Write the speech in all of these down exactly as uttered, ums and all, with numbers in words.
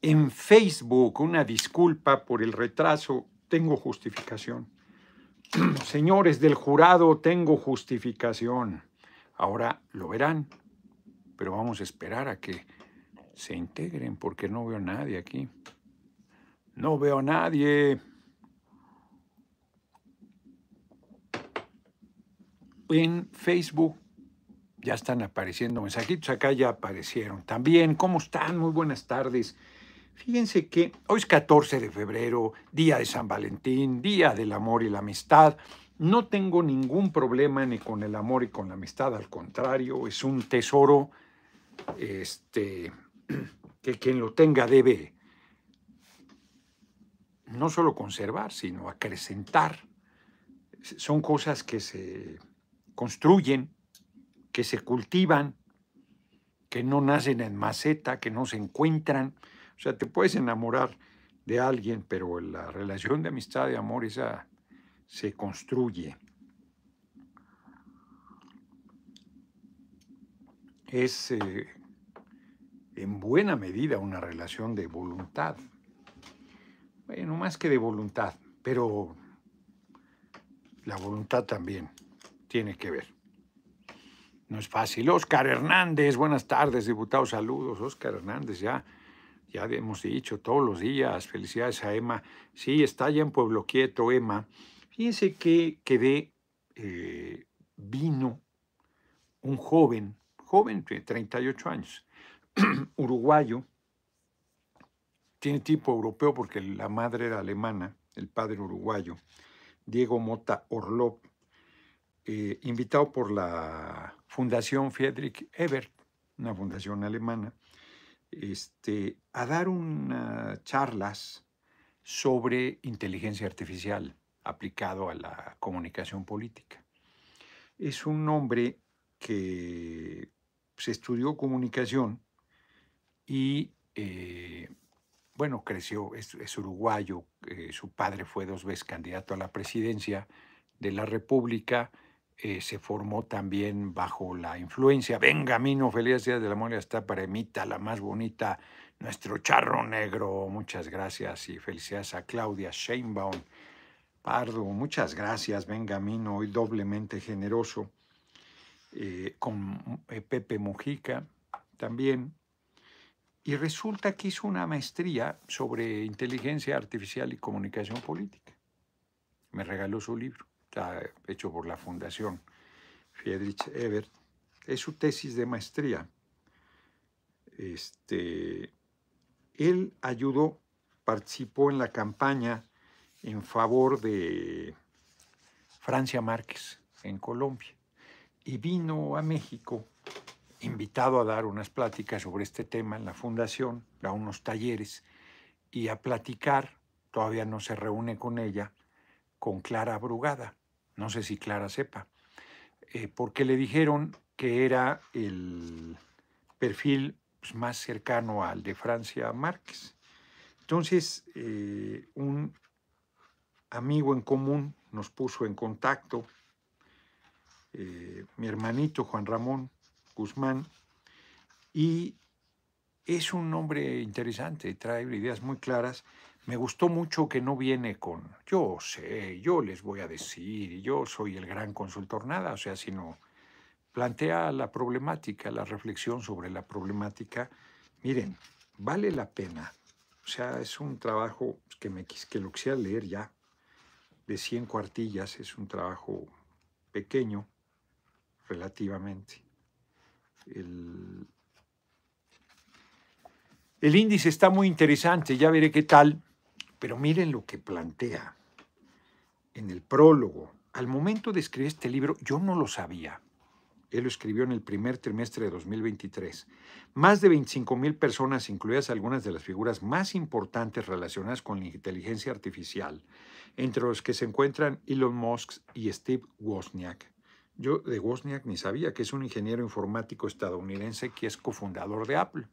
en Facebook una disculpa por el retraso. Tengo justificación. Señores del jurado, tengo justificación. Ahora lo verán, pero vamos a esperar a que se integren porque no veo a nadie aquí. No veo a nadie. En Facebook ya están apareciendo mensajitos. Acá ya aparecieron también. ¿Cómo están? Muy buenas tardes. Fíjense que hoy es catorce de febrero, día de San Valentín, día del amor y la amistad. No tengo ningún problema ni con el amor y con la amistad, al contrario, es un tesoro este, que quien lo tenga debe no solo conservar, sino acrecentar. Son cosas que se construyen, que se cultivan, que no nacen en maceta, que no se encuentran. O sea, te puedes enamorar de alguien, pero la relación de amistad, de amor, esa se construye. Es eh, en buena medida una relación de voluntad. Bueno, más que de voluntad, pero la voluntad también tiene que ver. No es fácil. Óscar Hernández, buenas tardes, diputado, saludos. Óscar Hernández, ya... Ya hemos dicho todos los días, felicidades a Emma. Sí, está ya en Pueblo Quieto, Emma. Fíjense que quedé, eh, vino un joven, joven de treinta y ocho años, uruguayo, tiene tipo europeo porque la madre era alemana, el padre uruguayo, Diego Mota Orlop, eh, invitado por la Fundación Friedrich Ebert, una fundación alemana, Este, a dar unas charlas sobre inteligencia artificial aplicado a la comunicación política. Es un hombre que se estudió comunicación y, eh, bueno, creció, es, es uruguayo, eh, su padre fue dos veces candidato a la presidencia de la República. Eh, se formó también bajo la influencia. Ben Gamino, feliz día de la memoria, está para Emita, la más bonita, nuestro charro negro. Muchas gracias y felicidades a Claudia Sheinbaum. Pardo, muchas gracias, Ben Gamino, hoy doblemente generoso. Eh, con eh, Pepe Mujica también. Y resulta que hizo una maestría sobre inteligencia artificial y comunicación política. Me regaló su libro. Está hecho por la Fundación Friedrich Ebert. Es su tesis de maestría. Este, él ayudó, participó en la campaña en favor de Francia Márquez en Colombia y vino a México invitado a dar unas pláticas sobre este tema en la Fundación, a unos talleres y a platicar, todavía no se reúne con ella, con Clara Brugada. No sé si Clara sepa, eh, porque le dijeron que era el perfil pues, más cercano al de Francia Márquez. Entonces, eh, un amigo en común nos puso en contacto, eh, mi hermanito Juan Ramón Guzmán, y es un hombre interesante, trae ideas muy claras. Me gustó mucho que no viene con, yo sé, yo les voy a decir, yo soy el gran consultor, nada, o sea, sino plantea la problemática, la reflexión sobre la problemática. Miren, vale la pena, o sea, es un trabajo que, me, que lo quisiera leer ya, de cien cuartillas, es un trabajo pequeño, relativamente. El, el índice está muy interesante, ya veré qué tal. Pero miren lo que plantea en el prólogo. Al momento de escribir este libro, yo no lo sabía. Él lo escribió en el primer trimestre de dos mil veintitrés. Más de veinticinco mil personas, incluidas algunas de las figuras más importantes relacionadas con la inteligencia artificial, entre los que se encuentran Elon Musk y Steve Wozniak. Yo de Wozniak ni sabía, que es un ingeniero informático estadounidense que es cofundador de Apple.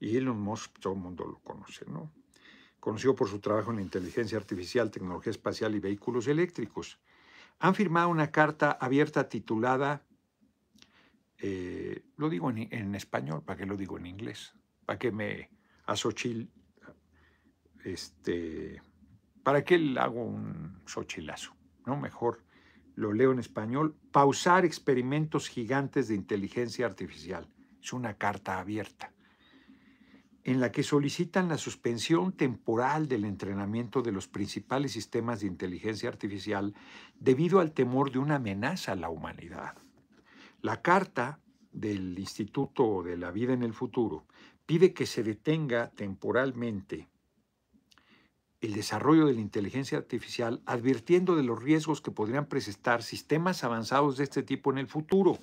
Y Elon Musk, todo el mundo lo conoce, ¿no? Conocido por su trabajo en inteligencia artificial, tecnología espacial y vehículos eléctricos. Han firmado una carta abierta titulada, eh, lo digo en, en español, ¿para qué lo digo en inglés? Para que me a Xóchitl, este, ¿para qué le hago un xochilazo? ¿No? Mejor lo leo en español. Pausar experimentos gigantes de inteligencia artificial. Es una carta abierta en la que solicitan la suspensión temporal del entrenamiento de los principales sistemas de inteligencia artificial debido al temor de una amenaza a la humanidad. La carta del Instituto de la Vida en el Futuro pide que se detenga temporalmente el desarrollo de la inteligencia artificial, advirtiendo de los riesgos que podrían presentar sistemas avanzados de este tipo en el futuro.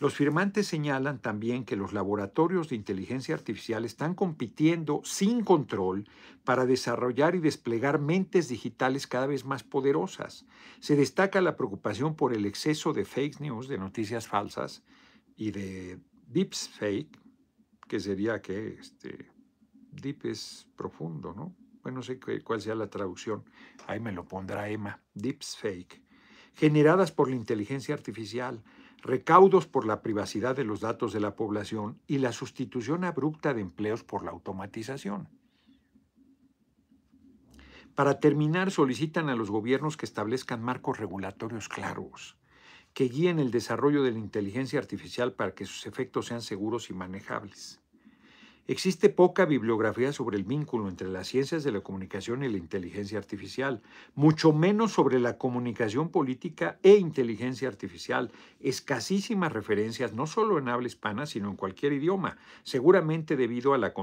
Los firmantes señalan también que los laboratorios de inteligencia artificial están compitiendo sin control para desarrollar y desplegar mentes digitales cada vez más poderosas. Se destaca la preocupación por el exceso de fake news, de noticias falsas, y de deepfake, que sería que este, deep es profundo, ¿no? Bueno, no sé cuál sea la traducción, ahí me lo pondrá Emma, deepfake, generadas por la inteligencia artificial, recaudos por la privacidad de los datos de la población y la sustitución abrupta de empleos por la automatización. Para terminar, solicitan a los gobiernos que establezcan marcos regulatorios claros, que guíen el desarrollo de la inteligencia artificial para que sus efectos sean seguros y manejables. Existe poca bibliografía sobre el vínculo entre las ciencias de la comunicación y la inteligencia artificial, mucho menos sobre la comunicación política e inteligencia artificial. Escasísimas referencias, no solo en habla hispana, sino en cualquier idioma, seguramente debido a la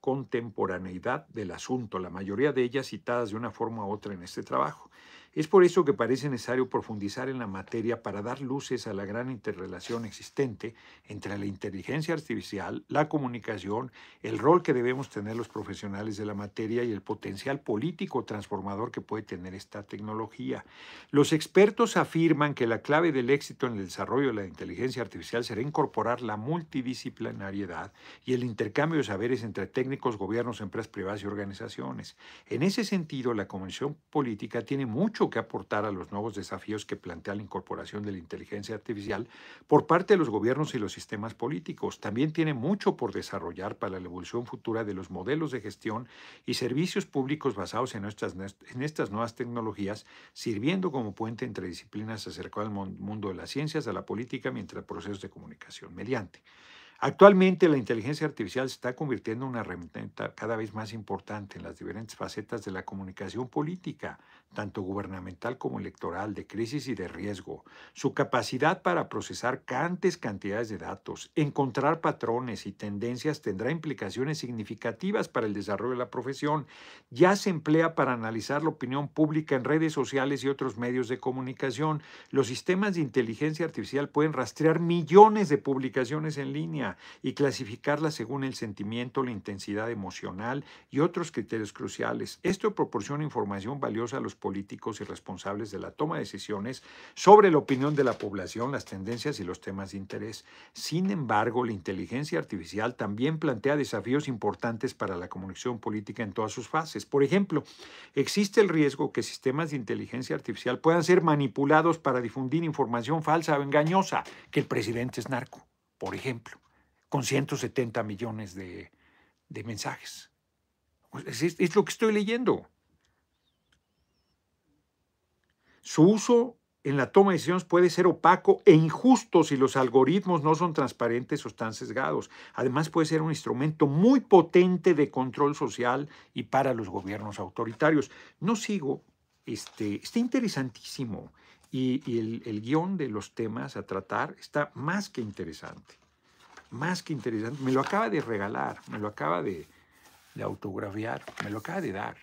contemporaneidad del asunto, la mayoría de ellas citadas de una forma u otra en este trabajo. Es por eso que parece necesario profundizar en la materia para dar luces a la gran interrelación existente entre la inteligencia artificial, la comunicación, el rol que debemos tener los profesionales de la materia y el potencial político transformador que puede tener esta tecnología. Los expertos afirman que la clave del éxito en el desarrollo de la inteligencia artificial será incorporar la multidisciplinariedad y el intercambio de saberes entre técnicos, gobiernos, empresas privadas y organizaciones. En ese sentido, la Convención Política tiene mucho que aportar a los nuevos desafíos que plantea la incorporación de la inteligencia artificial por parte de los gobiernos y los sistemas políticos. También tiene mucho por desarrollar para la evolución futura de los modelos de gestión y servicios públicos basados en estas, en estas nuevas tecnologías, sirviendo como puente entre disciplinas acercadas al mundo de las ciencias, de la política, mientras procesos de comunicación mediante. Actualmente, la inteligencia artificial se está convirtiendo en una herramienta cada vez más importante en las diferentes facetas de la comunicación política, tanto gubernamental como electoral, de crisis y de riesgo. Su capacidad para procesar grandes cantidades de datos, encontrar patrones y tendencias tendrá implicaciones significativas para el desarrollo de la profesión. Ya se emplea para analizar la opinión pública en redes sociales y otros medios de comunicación. Los sistemas de inteligencia artificial pueden rastrear millones de publicaciones en línea y clasificarla según el sentimiento, la intensidad emocional y otros criterios cruciales. Esto proporciona información valiosa a los políticos y responsables de la toma de decisiones sobre la opinión de la población, las tendencias y los temas de interés. Sin embargo, la inteligencia artificial también plantea desafíos importantes para la comunicación política en todas sus fases. Por ejemplo, existe el riesgo que sistemas de inteligencia artificial puedan ser manipulados para difundir información falsa o engañosa, que el presidente es narco, por ejemplo, con ciento setenta millones de, de mensajes. Es, es, es lo que estoy leyendo. Su uso en la toma de decisiones puede ser opaco e injusto si los algoritmos no son transparentes o están sesgados. Además, puede ser un instrumento muy potente de control social y para los gobiernos autoritarios. No sigo. Este, está interesantísimo. Y, y el, el guión de los temas a tratar está más que interesante. Más que interesante. Me lo acaba de regalar, me lo acaba de, de autografiar, me lo acaba de dar.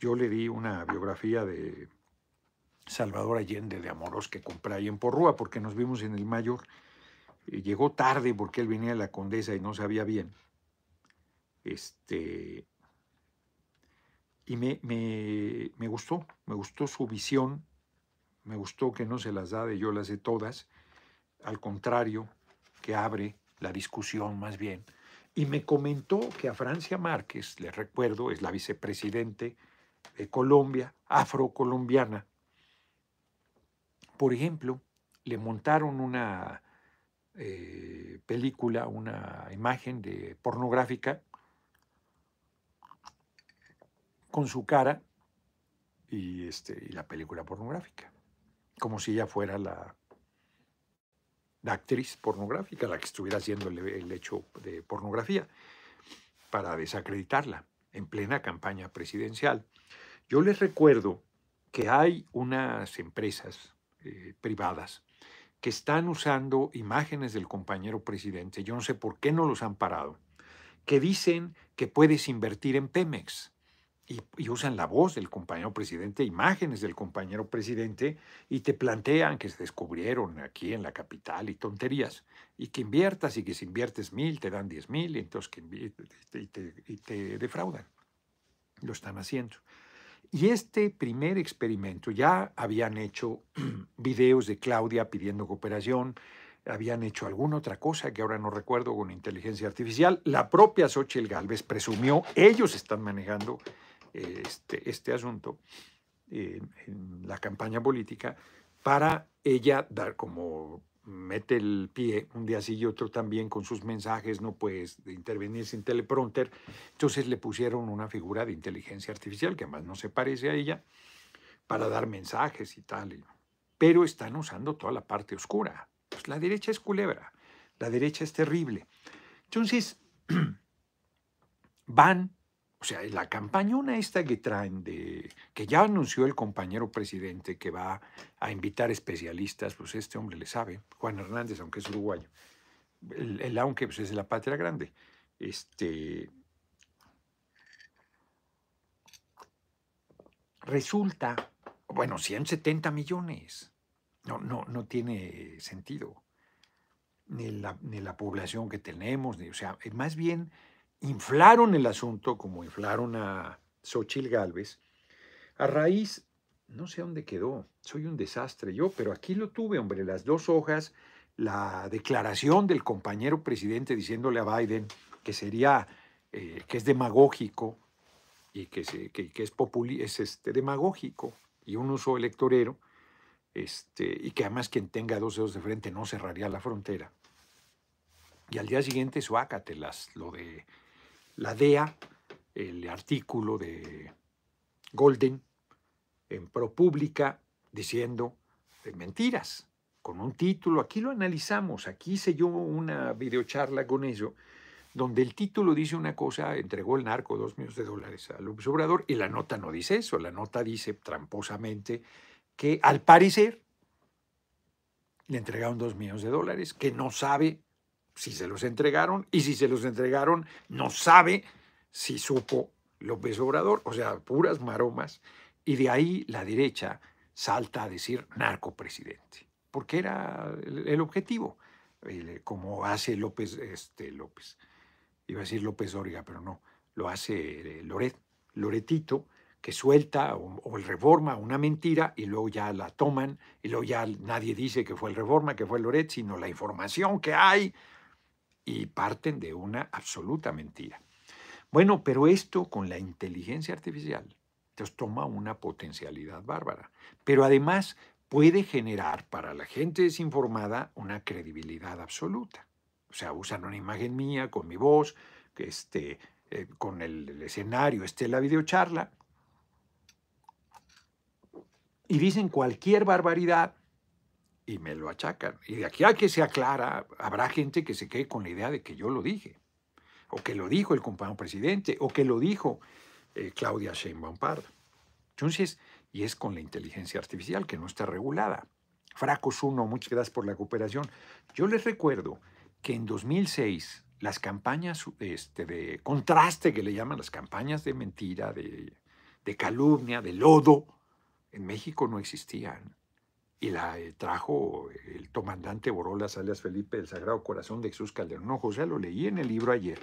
Yo le di una biografía de Salvador Allende de Amorós que compré ahí en Porrúa porque nos vimos en el Mayor. Llegó tarde porque él venía de la Condesa y no sabía bien. Este, y me, me, me gustó, me gustó su visión, me gustó que no se las da de yo las sé todas, al contrario, que abre la discusión más bien. Y me comentó que a Francia Márquez, les recuerdo, es la vicepresidente de Colombia, afrocolombiana. Por ejemplo, le montaron una eh, película, una imagen de pornográfica con su cara y, este, y la película pornográfica. Como si ella fuera la, la actriz pornográfica, la que estuviera haciendo el, el hecho de pornografía, para desacreditarla en plena campaña presidencial. Yo les recuerdo que hay unas empresas eh, privadas que están usando imágenes del compañero presidente, yo no sé por qué no los han parado, que dicen que puedes invertir en Pemex y, y usan la voz del compañero presidente, imágenes del compañero presidente, y te plantean que se descubrieron aquí en la capital y tonterías, y que inviertas, y que si inviertes mil te dan diez mil, y entonces que, y te, y te, y te defraudan. Lo están haciendo. Y este primer experimento, ya habían hecho videos de Claudia pidiendo cooperación, habían hecho alguna otra cosa que ahora no recuerdo con inteligencia artificial. La propia Xóchitl Gálvez presumió, ellos están manejando eh, este, este asunto eh, en la campaña política para ella dar como mete el pie un día sí y otro también con sus mensajes, no puedes intervenir sin teleprompter. Entonces le pusieron una figura de inteligencia artificial que además no se parece a ella para dar mensajes y tal. Pero están usando toda la parte oscura. Pues la derecha es culebra, la derecha es terrible. Entonces van, o sea, la campañona esta que traen, de, que ya anunció el compañero presidente que va a invitar especialistas, pues este hombre le sabe, Juan Hernández, aunque es uruguayo, el, el aunque pues es de la patria grande, este, resulta, bueno, ciento setenta millones. No, no, no tiene sentido, ni la, ni la población que tenemos, ni, o sea, más bien inflaron el asunto como inflaron a Xóchitl Gálvez, a raíz, no sé dónde quedó, soy un desastre yo, pero aquí lo tuve, hombre, las dos hojas, la declaración del compañero presidente diciéndole a Biden que sería, eh, que es demagógico y que, se, que, que es, populi, es este, demagógico y un uso electorero, Este, y que además quien tenga dos dedos de frente no cerraría la frontera. Y al día siguiente, suácatelas, lo de la D E A, el artículo de Golden en ProPública diciendo de mentiras, con un título. Aquí lo analizamos, aquí hice yo una videocharla con eso, donde el título dice una cosa, entregó el narco dos millones de dólares a López Obrador, y la nota no dice eso, la nota dice tramposamente que al parecer le entregaron dos millones de dólares, que no sabe si se los entregaron, y si se los entregaron no sabe si supo López Obrador, o sea, puras maromas, y de ahí la derecha salta a decir narcopresidente, porque era el objetivo, como hace López, este López, iba a decir López Origa, pero no, lo hace Loret, Loretito, que suelta o, o el Reforma una mentira y luego ya la toman y luego ya nadie dice que fue el Reforma, que fue el Loret, sino la información que hay y parten de una absoluta mentira. Bueno, pero esto con la inteligencia artificial entonces toma una potencialidad bárbara, pero además puede generar para la gente desinformada una credibilidad absoluta. O sea, usan una imagen mía con mi voz, este, eh, con el, el escenario, este, la videocharla, y dicen cualquier barbaridad y me lo achacan. Y de aquí a que sea clara, habrá gente que se quede con la idea de que yo lo dije, o que lo dijo el compañero presidente, o que lo dijo eh, Claudia Sheinbaum Pardo. Entonces, y es con la inteligencia artificial que no está regulada. Fracos uno, muchas gracias por la cooperación. Yo les recuerdo que en dos mil seis las campañas este, de contraste, que le llaman las campañas de mentira, de, de calumnia, de lodo, en México no existían y la eh, trajo el comandante Borolas, alias Felipe del Sagrado Corazón de Jesús Calderón. No, José, lo leí en el libro ayer,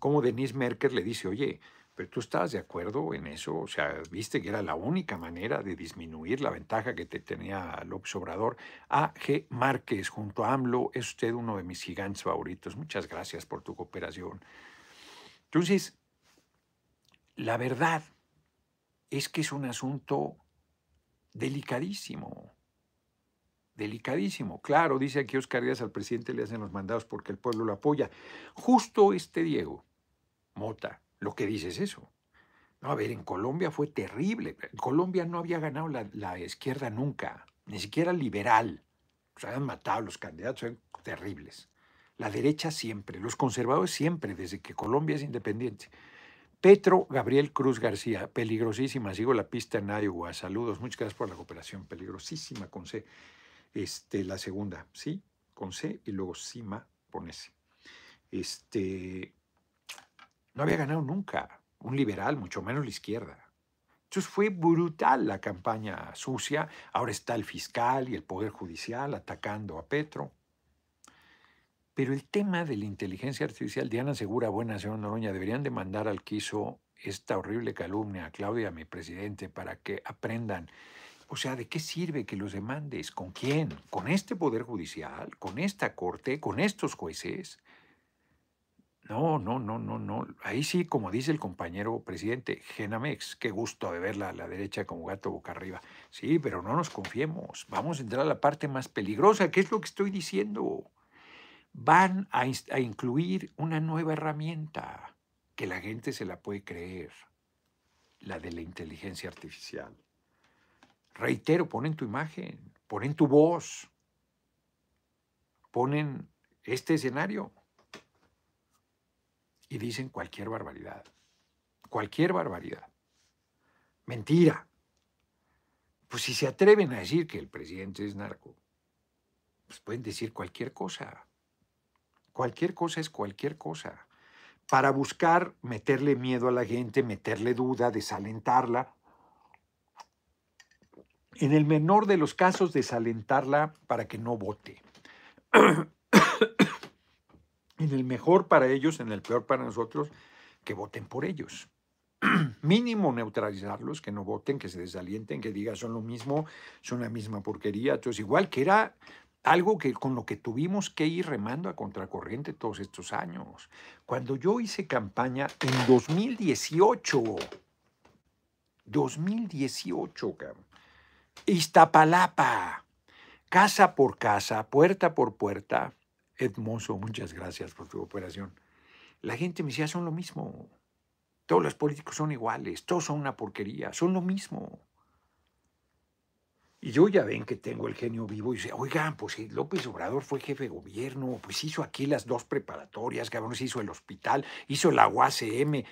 como Denise Merker le dice, oye, pero tú estabas de acuerdo en eso, o sea, viste que era la única manera de disminuir la ventaja que te tenía López Obrador. A. G. Márquez, junto a AMLO, es usted uno de mis gigantes favoritos. Muchas gracias por tu cooperación. Entonces, la verdad es que es un asunto delicadísimo, delicadísimo. Claro, dice aquí Óscar Díaz, al presidente le hacen los mandados porque el pueblo lo apoya. Justo este Diego Mota, lo que dice es eso. No, a ver, en Colombia fue terrible. En Colombia no había ganado la, la izquierda nunca, ni siquiera liberal. Se habían matado los candidatos, eran terribles. La derecha siempre, los conservadores siempre, desde que Colombia es independiente. Petro Gabriel Cruz García, peligrosísima, sigo la pista en Iowa. Saludos, muchas gracias por la cooperación, peligrosísima con C. Este, la segunda, sí, con C y luego Sima con S. Este, no había ganado nunca un liberal, mucho menos la izquierda. Entonces fue brutal la campaña sucia. Ahora está el fiscal y el Poder Judicial atacando a Petro. Pero el tema de la inteligencia artificial, Diana Segura, buena señora Noroña, deberían demandar al que hizo esta horrible calumnia a Claudia, mi presidente, para que aprendan. O sea, ¿de qué sirve que los demandes? ¿Con quién? ¿Con este Poder Judicial? ¿Con esta Corte? ¿Con estos jueces? No, no, no, no, no. Ahí sí, como dice el compañero presidente, Genamex, qué gusto de verla a la derecha como gato boca arriba. Sí, pero no nos confiemos. Vamos a entrar a la parte más peligrosa, que es lo que estoy diciendo. Van a, a incluir una nueva herramienta que la gente se la puede creer, la de la inteligencia artificial. Reitero, ponen tu imagen, ponen tu voz, ponen este escenario. Y dicen cualquier barbaridad, cualquier barbaridad. Mentira. Pues si se atreven a decir que el presidente es narco, pues pueden decir cualquier cosa. Cualquier cosa es cualquier cosa. Para buscar meterle miedo a la gente, meterle duda, desalentarla. En el menor de los casos, desalentarla para que no vote. En el mejor para ellos, en el peor para nosotros, que voten por ellos. Mínimo neutralizarlos, que no voten, que se desalienten, que digan son lo mismo, son la misma porquería. Entonces, igual que era algo que, con lo que tuvimos que ir remando a contracorriente todos estos años. Cuando yo hice campaña en dos mil dieciocho, dos mil dieciocho, Iztapalapa, casa por casa, puerta por puerta, Edmoso, muchas gracias por tu cooperación. La gente me decía, son lo mismo. Todos los políticos son iguales, todos son una porquería, son lo mismo. Y yo ya ven que tengo el genio vivo y dice, oigan, pues López Obrador fue jefe de gobierno, pues hizo aquí las dos preparatorias, cabrón, hizo el hospital, hizo la U A C M,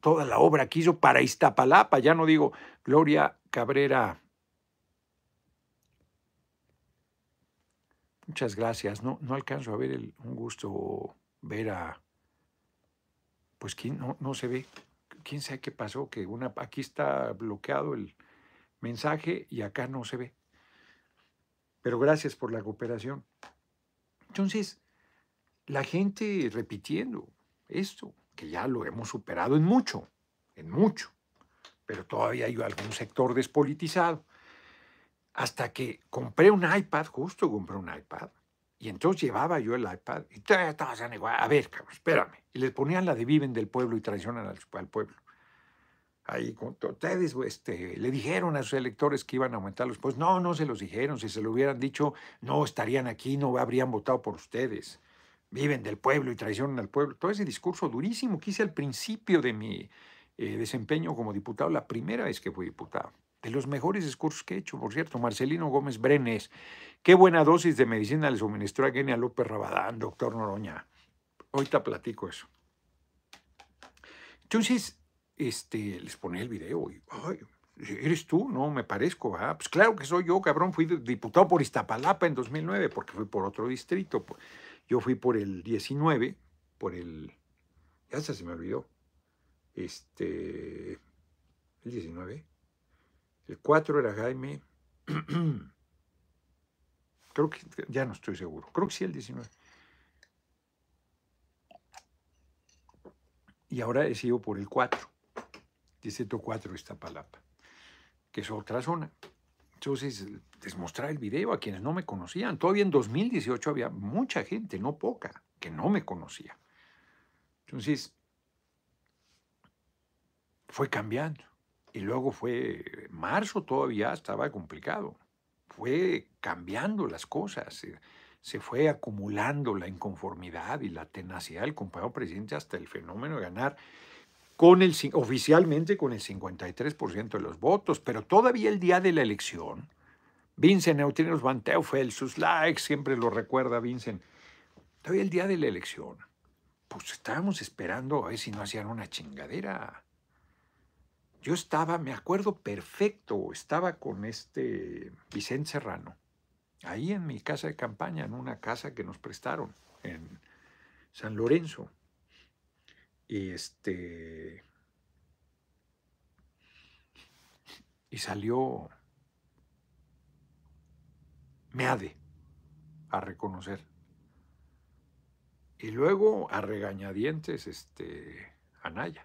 toda la obra que hizo para Iztapalapa, ya no digo, Gloria Cabrera. Muchas gracias. No, no alcanzo a ver el, un gusto ver a... Pues ¿quién? No, no se ve. ¿Quién sabe qué pasó? Que una, aquí está bloqueado el mensaje y acá no se ve. Pero gracias por la cooperación. Entonces, la gente repitiendo esto, que ya lo hemos superado en mucho, en mucho, pero todavía hay algún sector despolitizado. Hasta que compré un iPad, justo compré un iPad, y entonces llevaba yo el iPad, y todos eran igual, a ver, cabrón, espérame. Y les ponían la de viven del pueblo y traicionan al, al pueblo. Ahí, con ustedes, este, le dijeron a sus electores que iban a aumentar los impuestos. No, no se los dijeron, si se lo hubieran dicho, no estarían aquí, no habrían votado por ustedes. Viven del pueblo y traicionan al pueblo. Todo ese discurso durísimo que hice al principio de mi eh, desempeño como diputado, la primera vez que fui diputado. De los mejores discursos que he hecho, por cierto, Marcelino Gómez Brenes. Qué buena dosis de medicina le suministró a Kenia López Rabadán, doctor Noroña. Ahorita platico eso. Entonces, este, les ponía el video y, ay, ¿eres tú? No, me parezco. ¿Ah? Pues claro que soy yo, cabrón. Fui diputado por Iztapalapa en dos mil nueve, porque fui por otro distrito. Yo fui por el diecinueve, por el... Ya hasta se me olvidó. Este... El diecinueve... El cuatro era Jaime, creo que, ya no estoy seguro, creo que sí el diecinueve. Y ahora he sido por el cuatro, distrito cuatro Iztapalapa, que es otra zona. Entonces, les mostré el video a quienes no me conocían. Todavía en dos mil dieciocho había mucha gente, no poca, que no me conocía. Entonces, fue cambiando. Y luego fue, marzo todavía estaba complicado. Fue cambiando las cosas. Se, se fue acumulando la inconformidad y la tenacidad del compañero presidente hasta el fenómeno de ganar con el, oficialmente con el cincuenta y tres por ciento de los votos, pero todavía el día de la elección, Vincent Neutrinos Van Teufel, sus likes, siempre lo recuerda Vincent, todavía el día de la elección, pues estábamos esperando a ver si no hacían una chingadera. Yo estaba, me acuerdo perfecto, estaba con este Vicente Serrano, ahí en mi casa de campaña, en una casa que nos prestaron en San Lorenzo. Y este. Y salió Meade a reconocer. Y luego a regañadientes, este, Anaya.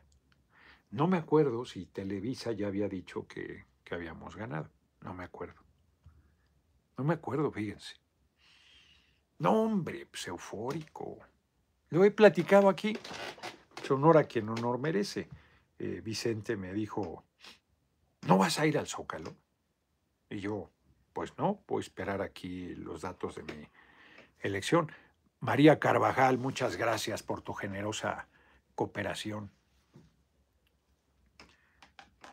No me acuerdo si Televisa ya había dicho que, que habíamos ganado. No me acuerdo. No me acuerdo, fíjense. No, hombre, pues eufórico. Lo he platicado aquí. Honor a quien honor merece. Eh, Vicente me dijo, ¿no vas a ir al Zócalo? Y yo, pues no, puedo esperar aquí los datos de mi elección. María Carvajal, muchas gracias por tu generosa cooperación.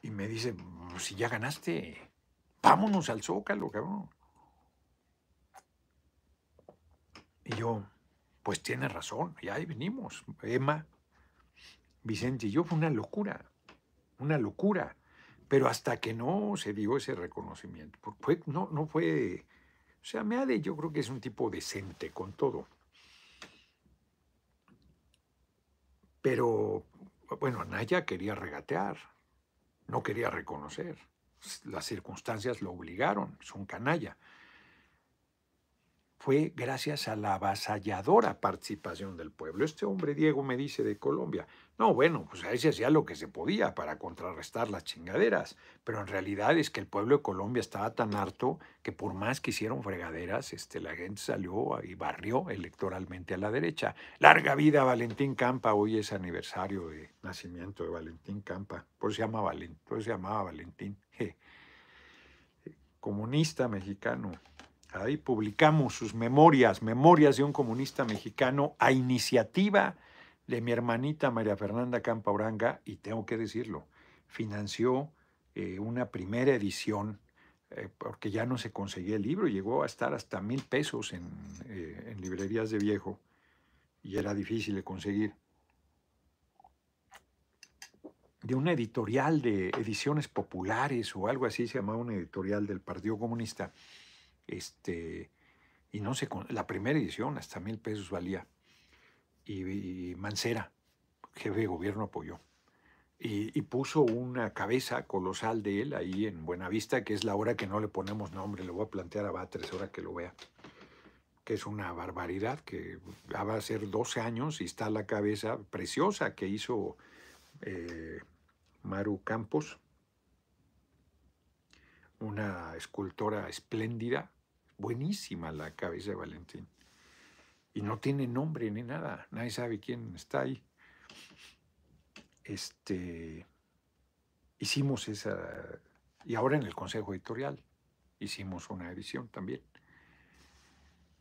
Y me dice, si ya ganaste, vámonos al Zócalo, cabrón. Y yo, pues tienes razón, y ahí venimos. Emma, Vicente y yo, fue una locura, una locura. Pero hasta que no se dio ese reconocimiento, porque no, no fue... O sea, Meade yo creo que es un tipo decente con todo. Pero, bueno, Anaya quería regatear, no quería reconocer. Las circunstancias lo obligaron, es un canalla. Fue gracias a la avasalladora participación del pueblo. Este hombre, Diego, me dice, de Colombia. No, bueno, pues ahí se hacía lo que se podía para contrarrestar las chingaderas. Pero en realidad es que el pueblo de Colombia estaba tan harto que por más que hicieron fregaderas, este, la gente salió y barrió electoralmente a la derecha. Larga vida a Valentín Campa. Hoy es aniversario de nacimiento de Valentín Campa. Por eso se llama Valentín, por eso se llamaba Valentín. Je. Comunista mexicano. Ahí publicamos sus memorias, Memorias de un comunista mexicano, a iniciativa de mi hermanita María Fernanda Campa Oranga, y tengo que decirlo, financió eh, una primera edición, eh, porque ya no se conseguía el libro, llegó a estar hasta mil pesos en, eh, en librerías de viejo, y era difícil de conseguir. De una editorial de Ediciones Populares o algo así, se llamaba una editorial del Partido Comunista. Este, y no sé, la primera edición hasta mil pesos valía. Y, y Mancera, jefe de gobierno, apoyó. Y, y puso una cabeza colosal de él ahí en Buenavista, que es la hora que no le ponemos nombre, le voy a plantear a Batres ahora que lo vea. Que es una barbaridad, que va a ser doce años y está la cabeza preciosa que hizo eh, Maru Campos. Una escultora espléndida, buenísima la cabeza de Valentín. Y no tiene nombre ni nada, nadie sabe quién está ahí. Este, hicimos esa, y ahora en el Consejo Editorial hicimos una edición también.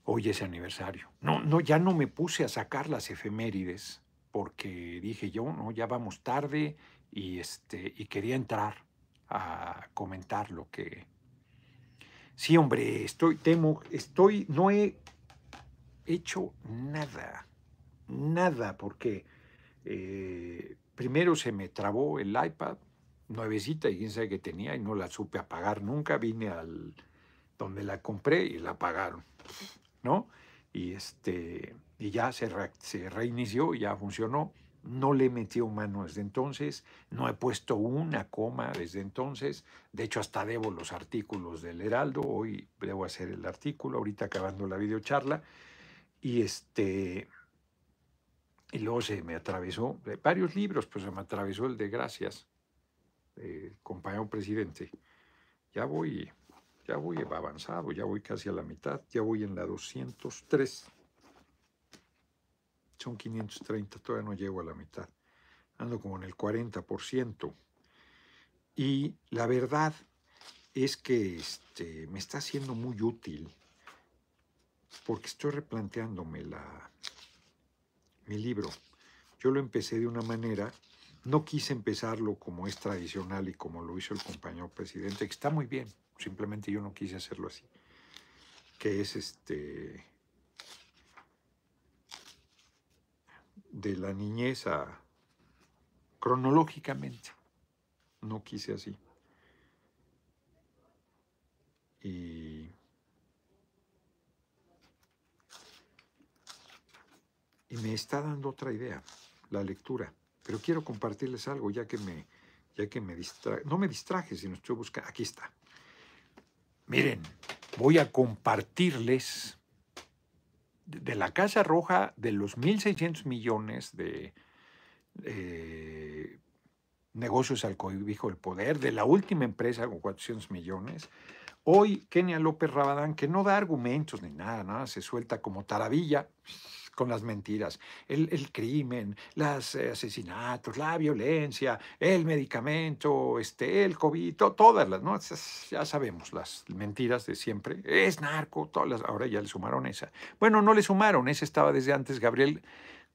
Hoy es aniversario. No, no, ya no me puse a sacar las efemérides porque dije yo, no, ya vamos tarde y, este, y quería entrar a comentar lo que... Sí, hombre, estoy, temo, estoy, no he hecho nada, nada, porque eh, primero se me trabó el iPad, nuevecita, y quién sabe qué tenía, y no la supe apagar nunca, vine al donde la compré y la apagaron, ¿no? Y, este, y ya se, re, se reinició, ya funcionó. No le he metido mano desde entonces, no he puesto una coma desde entonces. De hecho, hasta debo los artículos del Heraldo. Hoy debo hacer el artículo, ahorita acabando la videocharla. Y, este, y luego se me atravesó varios libros, pues se me atravesó el de Gracias, del compañero presidente. Ya voy, ya voy avanzado, ya voy casi a la mitad, ya voy en la doscientos tres. Son quinientos treinta, todavía no llego a la mitad. Ando como en el cuarenta por ciento. Y la verdad es que este, me está siendo muy útil porque estoy replanteándome la, mi libro. Yo lo empecé de una manera No quise empezarlo como es tradicional y como lo hizo el compañero presidente, que está muy bien, simplemente yo no quise hacerlo así, que es este de la niñez a, cronológicamente, no quise así. Y, y me está dando otra idea, la lectura. Pero quiero compartirles algo, ya que me, ya que me distraje. No me distraje, sino estoy buscando. Aquí está. Miren, voy a compartirles de la Casa Roja, de los mil seiscientos millones de eh, negocios al cobijo del poder, de la última empresa con cuatrocientos millones. Hoy, Kenia López Rabadán, que no da argumentos ni nada, nada, se suelta como tarabilla con las mentiras, el, el crimen, los asesinatos, la violencia, el medicamento, este, el COVID, to, todas las, ¿no? Ya sabemos las mentiras de siempre. Es narco, todas las, ahora ya le sumaron esa. Bueno, no le sumaron, esa estaba desde antes. Gabriel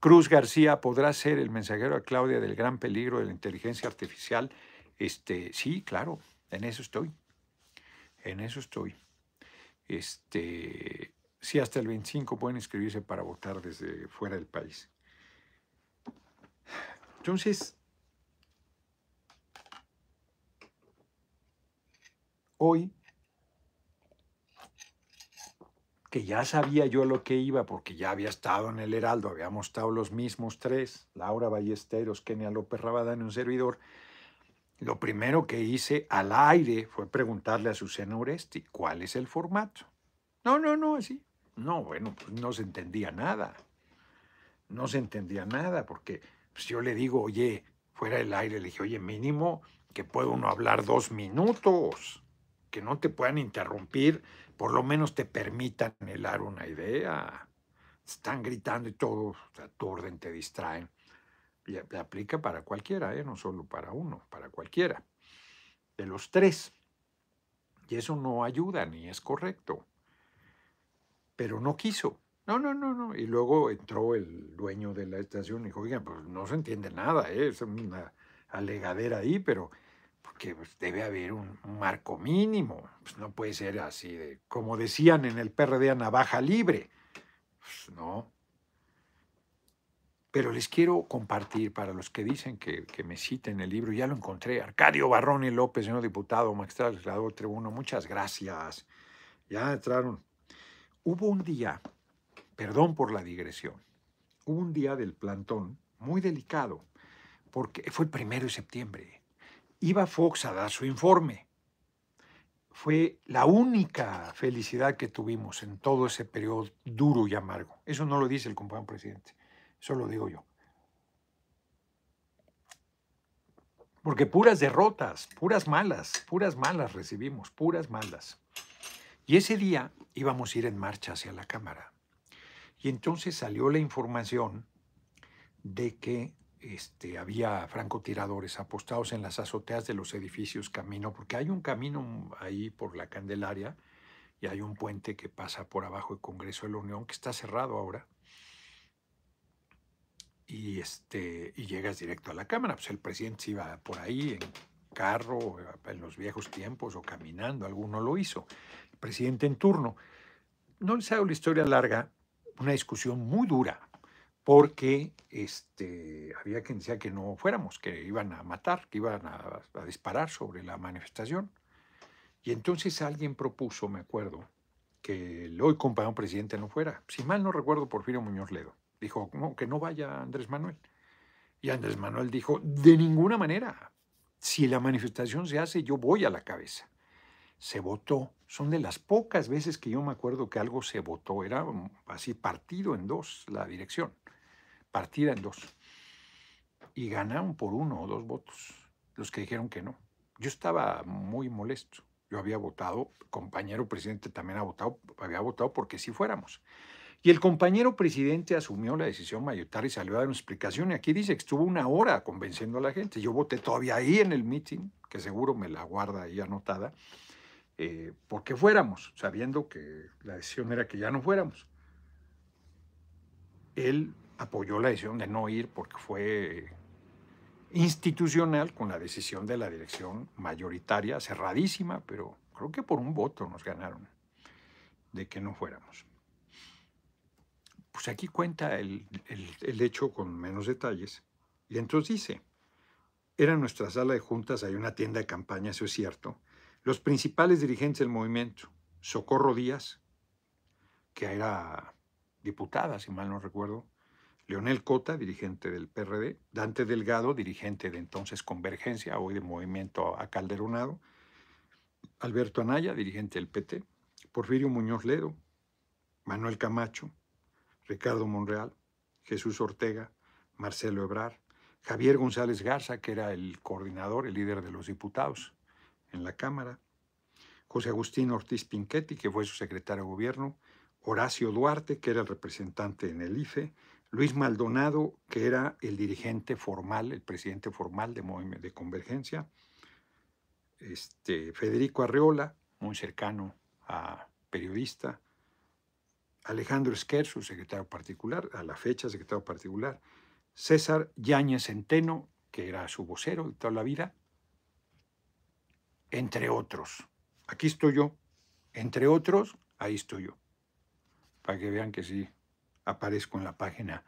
Cruz García podrá ser el mensajero a Claudia del gran peligro de la inteligencia artificial. Este, sí, claro, en eso estoy. En eso estoy. Este... Sí, hasta el veinticinco pueden inscribirse para votar desde fuera del país. Entonces, hoy, que ya sabía yo lo que iba, porque ya había estado en el Heraldo, habíamos estado los mismos tres, Laura Ballesteros, Kenia López Rabadán y un servidor, lo primero que hice al aire fue preguntarle a Susana Uresti cuál es el formato. No, no, no, así. No, bueno, pues no se entendía nada. No se entendía nada, porque pues yo le digo, oye, fuera del aire, le dije, oye, mínimo que pueda uno hablar dos minutos, que no te puedan interrumpir, por lo menos te permitan helar una idea. Están gritando y todo, te aturden, te distraen. Y aplica para cualquiera, ¿eh? No solo para uno, para cualquiera. De los tres. Y eso no ayuda ni es correcto. Pero no quiso. No, no, no, no. Y luego entró el dueño de la estación y dijo, oigan, pues no se entiende nada, ¿eh? Es una alegadera ahí, pero porque debe haber un marco mínimo. Pues no puede ser así de, como decían en el P R D, a navaja libre. Pues no. Pero les quiero compartir, para los que dicen que, que me citen el libro, ya lo encontré. Arcadio Barroni López, señor diputado, magistrado, legislador, tribuno, muchas gracias. Ya entraron. Hubo un día, perdón por la digresión, hubo un día del plantón muy delicado, porque fue el primero de septiembre. Iba Fox a dar su informe. Fue la única felicidad que tuvimos en todo ese periodo duro y amargo. Eso no lo dice el compañero presidente, eso lo digo yo. Porque puras derrotas, puras malas, puras malas recibimos, puras malas. Y ese día íbamos a ir en marcha hacia la Cámara. Y entonces salió la información de que este, había francotiradores apostados en las azoteas de los edificios camino, porque hay un camino ahí por la Candelaria y hay un puente que pasa por abajo del Congreso de la Unión, que está cerrado ahora. Y, este, y llegas directo a la Cámara. Pues el presidente se iba por ahí en carro, en los viejos tiempos, o caminando, alguno lo hizo. Presidente en turno. No les hago la historia larga, una discusión muy dura, porque este, había quien decía que no fuéramos, que iban a matar, que iban a, a disparar sobre la manifestación. Y entonces alguien propuso, me acuerdo, que el hoy compañero presidente no fuera. Si mal no recuerdo, Porfirio Muñoz Ledo dijo, no, que no vaya Andrés Manuel. Y Andrés Manuel dijo, de ninguna manera, si la manifestación se hace, yo voy a la cabeza. Se votó. Son de las pocas veces que yo me acuerdo que algo se votó. Era así partido en dos la dirección. Partida en dos. Y ganaron por uno o dos votos los que dijeron que no. Yo estaba muy molesto. Yo había votado, compañero presidente también ha votado, había votado porque sí fuéramos. Y el compañero presidente asumió la decisión mayoritaria y salió a dar una explicación. Y aquí dice que estuvo una hora convenciendo a la gente. Yo voté todavía ahí en el meeting, que seguro me la guarda ahí anotada. Eh, porque fuéramos, sabiendo que la decisión era que ya no fuéramos. Él apoyó la decisión de no ir porque fue institucional con la decisión de la dirección mayoritaria, cerradísima, pero creo que por un voto nos ganaron, de que no fuéramos. Pues aquí cuenta el, el, el hecho con menos detalles. Y entonces dice, era nuestra sala de juntas, hay una tienda de campaña, eso es cierto. Los principales dirigentes del movimiento, Socorro Díaz, que era diputada, si mal no recuerdo, Leonel Cota, dirigente del P R D, Dante Delgado, dirigente de entonces Convergencia, hoy de Movimiento a Calderonado, Alberto Anaya, dirigente del P T, Porfirio Muñoz Ledo, Manuel Camacho, Ricardo Monreal, Jesús Ortega, Marcelo Ebrard, Javier González Garza, que era el coordinador, el líder de los diputados en la Cámara, José Agustín Ortiz Pinchetti, que fue su secretario de Gobierno, Horacio Duarte, que era el representante en el I F E, Luis Maldonado, que era el dirigente formal, el presidente formal de, de Convergencia, este, Federico Arreola, muy cercano a periodista, Alejandro Esquerzo, secretario particular, a la fecha secretario particular, César Yáñez Centeno, que era su vocero de toda la vida, entre otros. Aquí estoy yo, entre otros, ahí estoy yo, para que vean que sí aparezco en la página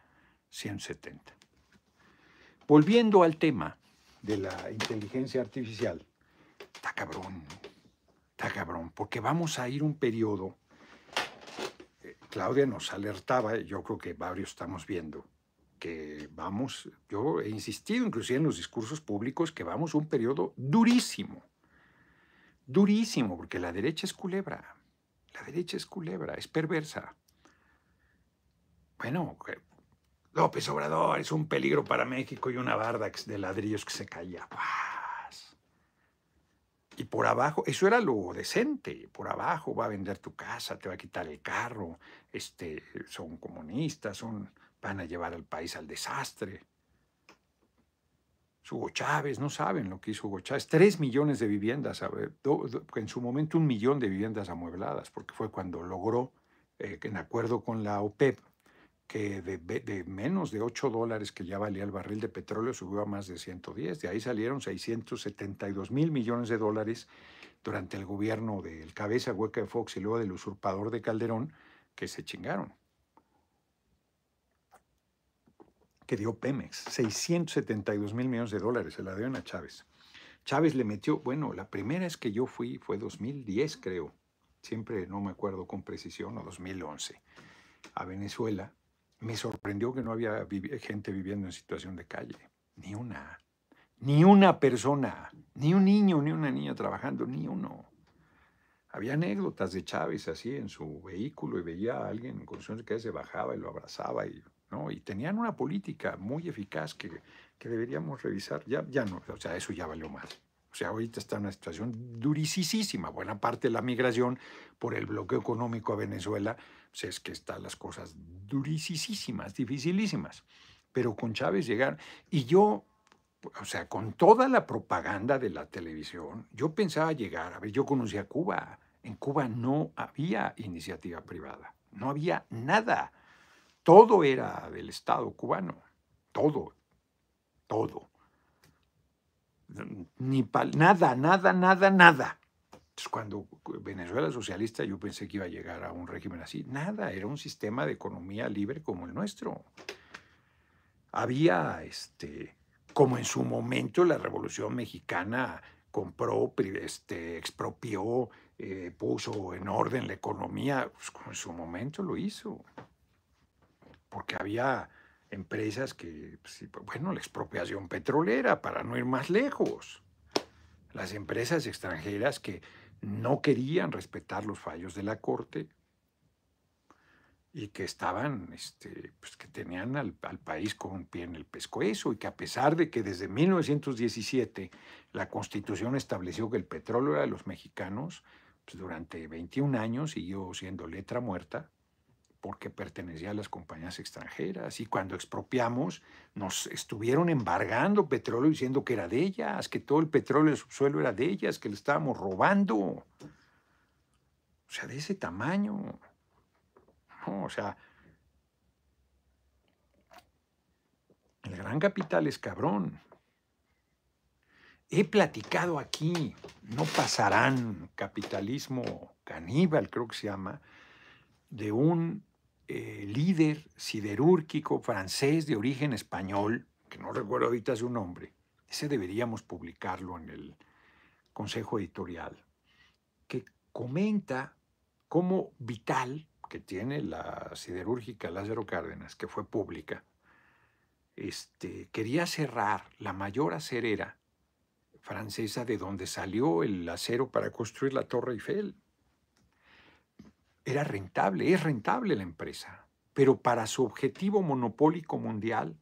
ciento setenta. Volviendo al tema de la inteligencia artificial, está cabrón, está cabrón, porque vamos a ir un periodo, eh, Claudia nos alertaba, yo creo que varios estamos viendo, que vamos, yo he insistido inclusive en los discursos públicos que vamos a un periodo durísimo, durísimo, porque la derecha es culebra, la derecha es culebra, es perversa. Bueno, López Obrador es un peligro para México y una barda de ladrillos que se caía. ¡Paz! Y por abajo, eso era lo decente, por abajo va a vender tu casa, te va a quitar el carro, este, son comunistas, son, van a llevar al país al desastre. Hugo Chávez, no saben lo que hizo Hugo Chávez. Tres millones de viviendas, en su momento un millón de viviendas amuebladas, porque fue cuando logró, eh, en acuerdo con la O P E P, que de, de menos de ocho dólares que ya valía el barril de petróleo subió a más de ciento diez. De ahí salieron seiscientos setenta y dos mil millones de dólares durante el gobierno del cabeza hueca de Fox y luego del usurpador de Calderón, que se chingaron, que dio Pemex. seiscientos setenta y dos mil millones de dólares se la dieron a Chávez. Chávez le metió, bueno, la primera es que yo fui, fue dos mil diez, creo, siempre no me acuerdo con precisión, o dos mil once, a Venezuela. Me sorprendió que no había gente viviendo en situación de calle. Ni una. Ni una persona. Ni un niño, ni una niña trabajando. Ni uno. Había anécdotas de Chávez así en su vehículo y veía a alguien en condiciones de calle, se bajaba y lo abrazaba. Y, ¿no? Y tenían una política muy eficaz que, que deberíamos revisar. Ya, ya no. O sea, eso ya valió más. O sea, ahorita está en una situación durisísima. Buena parte de la migración por el bloqueo económico a Venezuela, pues es que están las cosas durisísimas, dificilísimas. Pero con Chávez llegaron. Y yo, o sea, con toda la propaganda de la televisión, yo pensaba llegar. A ver, yo conocía Cuba. En Cuba no había iniciativa privada. No había nada. Todo era del Estado cubano. Todo. Todo. Ni pal, nada, nada, nada, nada. Entonces, cuando Venezuela socialista, yo pensé que iba a llegar a un régimen así. Nada, era un sistema de economía libre como el nuestro. Había, este, como en su momento la Revolución Mexicana compró, este, expropió, eh, puso en orden la economía, pues como en su momento lo hizo. Porque había empresas que, bueno, la expropiación petrolera, para no ir más lejos. Las empresas extranjeras que no querían respetar los fallos de la Corte y que estaban, este, pues que tenían al, al país con un pie en el pescuezo y que a pesar de que desde mil novecientos diecisiete la Constitución estableció que el petróleo era de los mexicanos, pues durante veintiún años siguió siendo letra muerta, porque pertenecía a las compañías extranjeras y cuando expropiamos nos estuvieron embargando petróleo diciendo que era de ellas, que todo el petróleo del subsuelo era de ellas, que le estábamos robando. O sea, de ese tamaño. No, o sea, el gran capital es cabrón. He platicado aquí, no pasarán, capitalismo caníbal, creo que se llama, de un eh, líder siderúrgico francés de origen español, que no recuerdo ahorita su nombre. Ese deberíamos publicarlo en el Consejo Editorial, que comenta cómo Vital, que tiene la siderúrgica Lázaro Cárdenas, que fue pública, este, quería cerrar la mayor acerera francesa de donde salió el acero para construir la Torre Eiffel. Era rentable, es rentable la empresa, pero para su objetivo monopólico mundial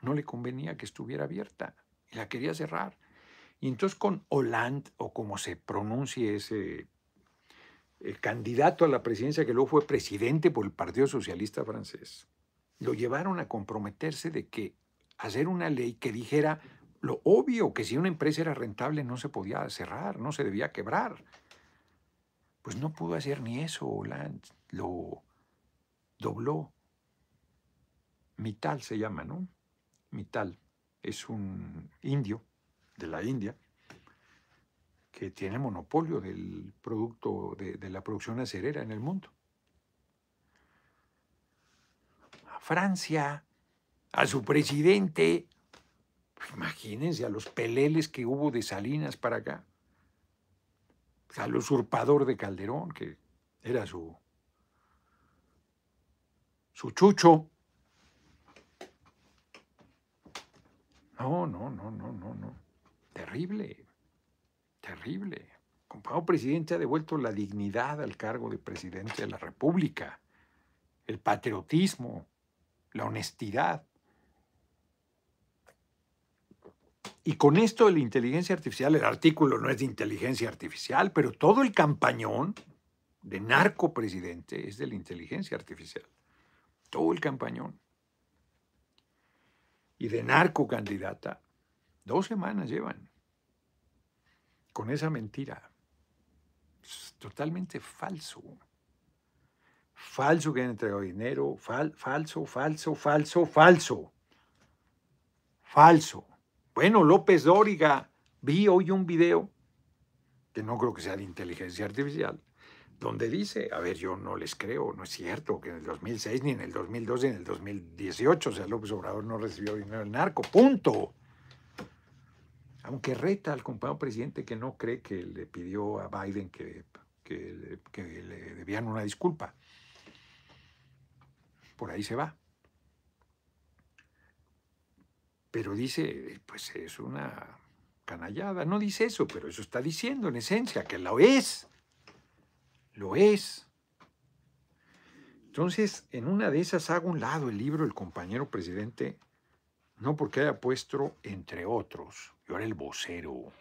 no le convenía que estuviera abierta y la quería cerrar. Y entonces con Hollande, o como se pronuncie ese el candidato a la presidencia que luego fue presidente por el Partido Socialista francés, lo llevaron a comprometerse de que hacer una ley que dijera lo obvio, que si una empresa era rentable no se podía cerrar, no se debía quebrar. Pues no pudo hacer ni eso, Hollande. Lo dobló. Mittal se llama, ¿no? Mittal es un indio de la India que tiene monopolio del producto, de, de la producción acerera en el mundo. A Francia, a su presidente... Imagínense a los peleles que hubo de Salinas para acá, al usurpador de Calderón, que era su, su chucho. No, no, no, no, no, no. Terrible, terrible. Compañero presidente ha devuelto la dignidad al cargo de presidente de la República, el patriotismo, la honestidad. Y con esto de la inteligencia artificial, el artículo no es de inteligencia artificial, pero todo el campañón de narcopresidente es de la inteligencia artificial. Todo el campañón. Y de narcocandidata, dos semanas llevan con esa mentira. Es totalmente falso. Falso que han entregado dinero, fal- falso, falso, falso, falso. Falso. Bueno, López Dóriga, vi hoy un video, que no creo que sea de inteligencia artificial, donde dice, a ver, yo no les creo, no es cierto, que en el dos mil seis, ni en el dos mil doce, ni en el dos mil dieciocho, o sea, López Obrador no recibió dinero del narco, punto. Aunque reta al compañero presidente que no cree que le pidió a Biden que, que, que le debían una disculpa. Por ahí se va. Pero dice, pues es una canallada. No dice eso, pero eso está diciendo en esencia, que lo es. Lo es. Entonces, en una de esas hago un lado el libro del compañero presidente, no porque haya puesto, entre otros, yo era el vocero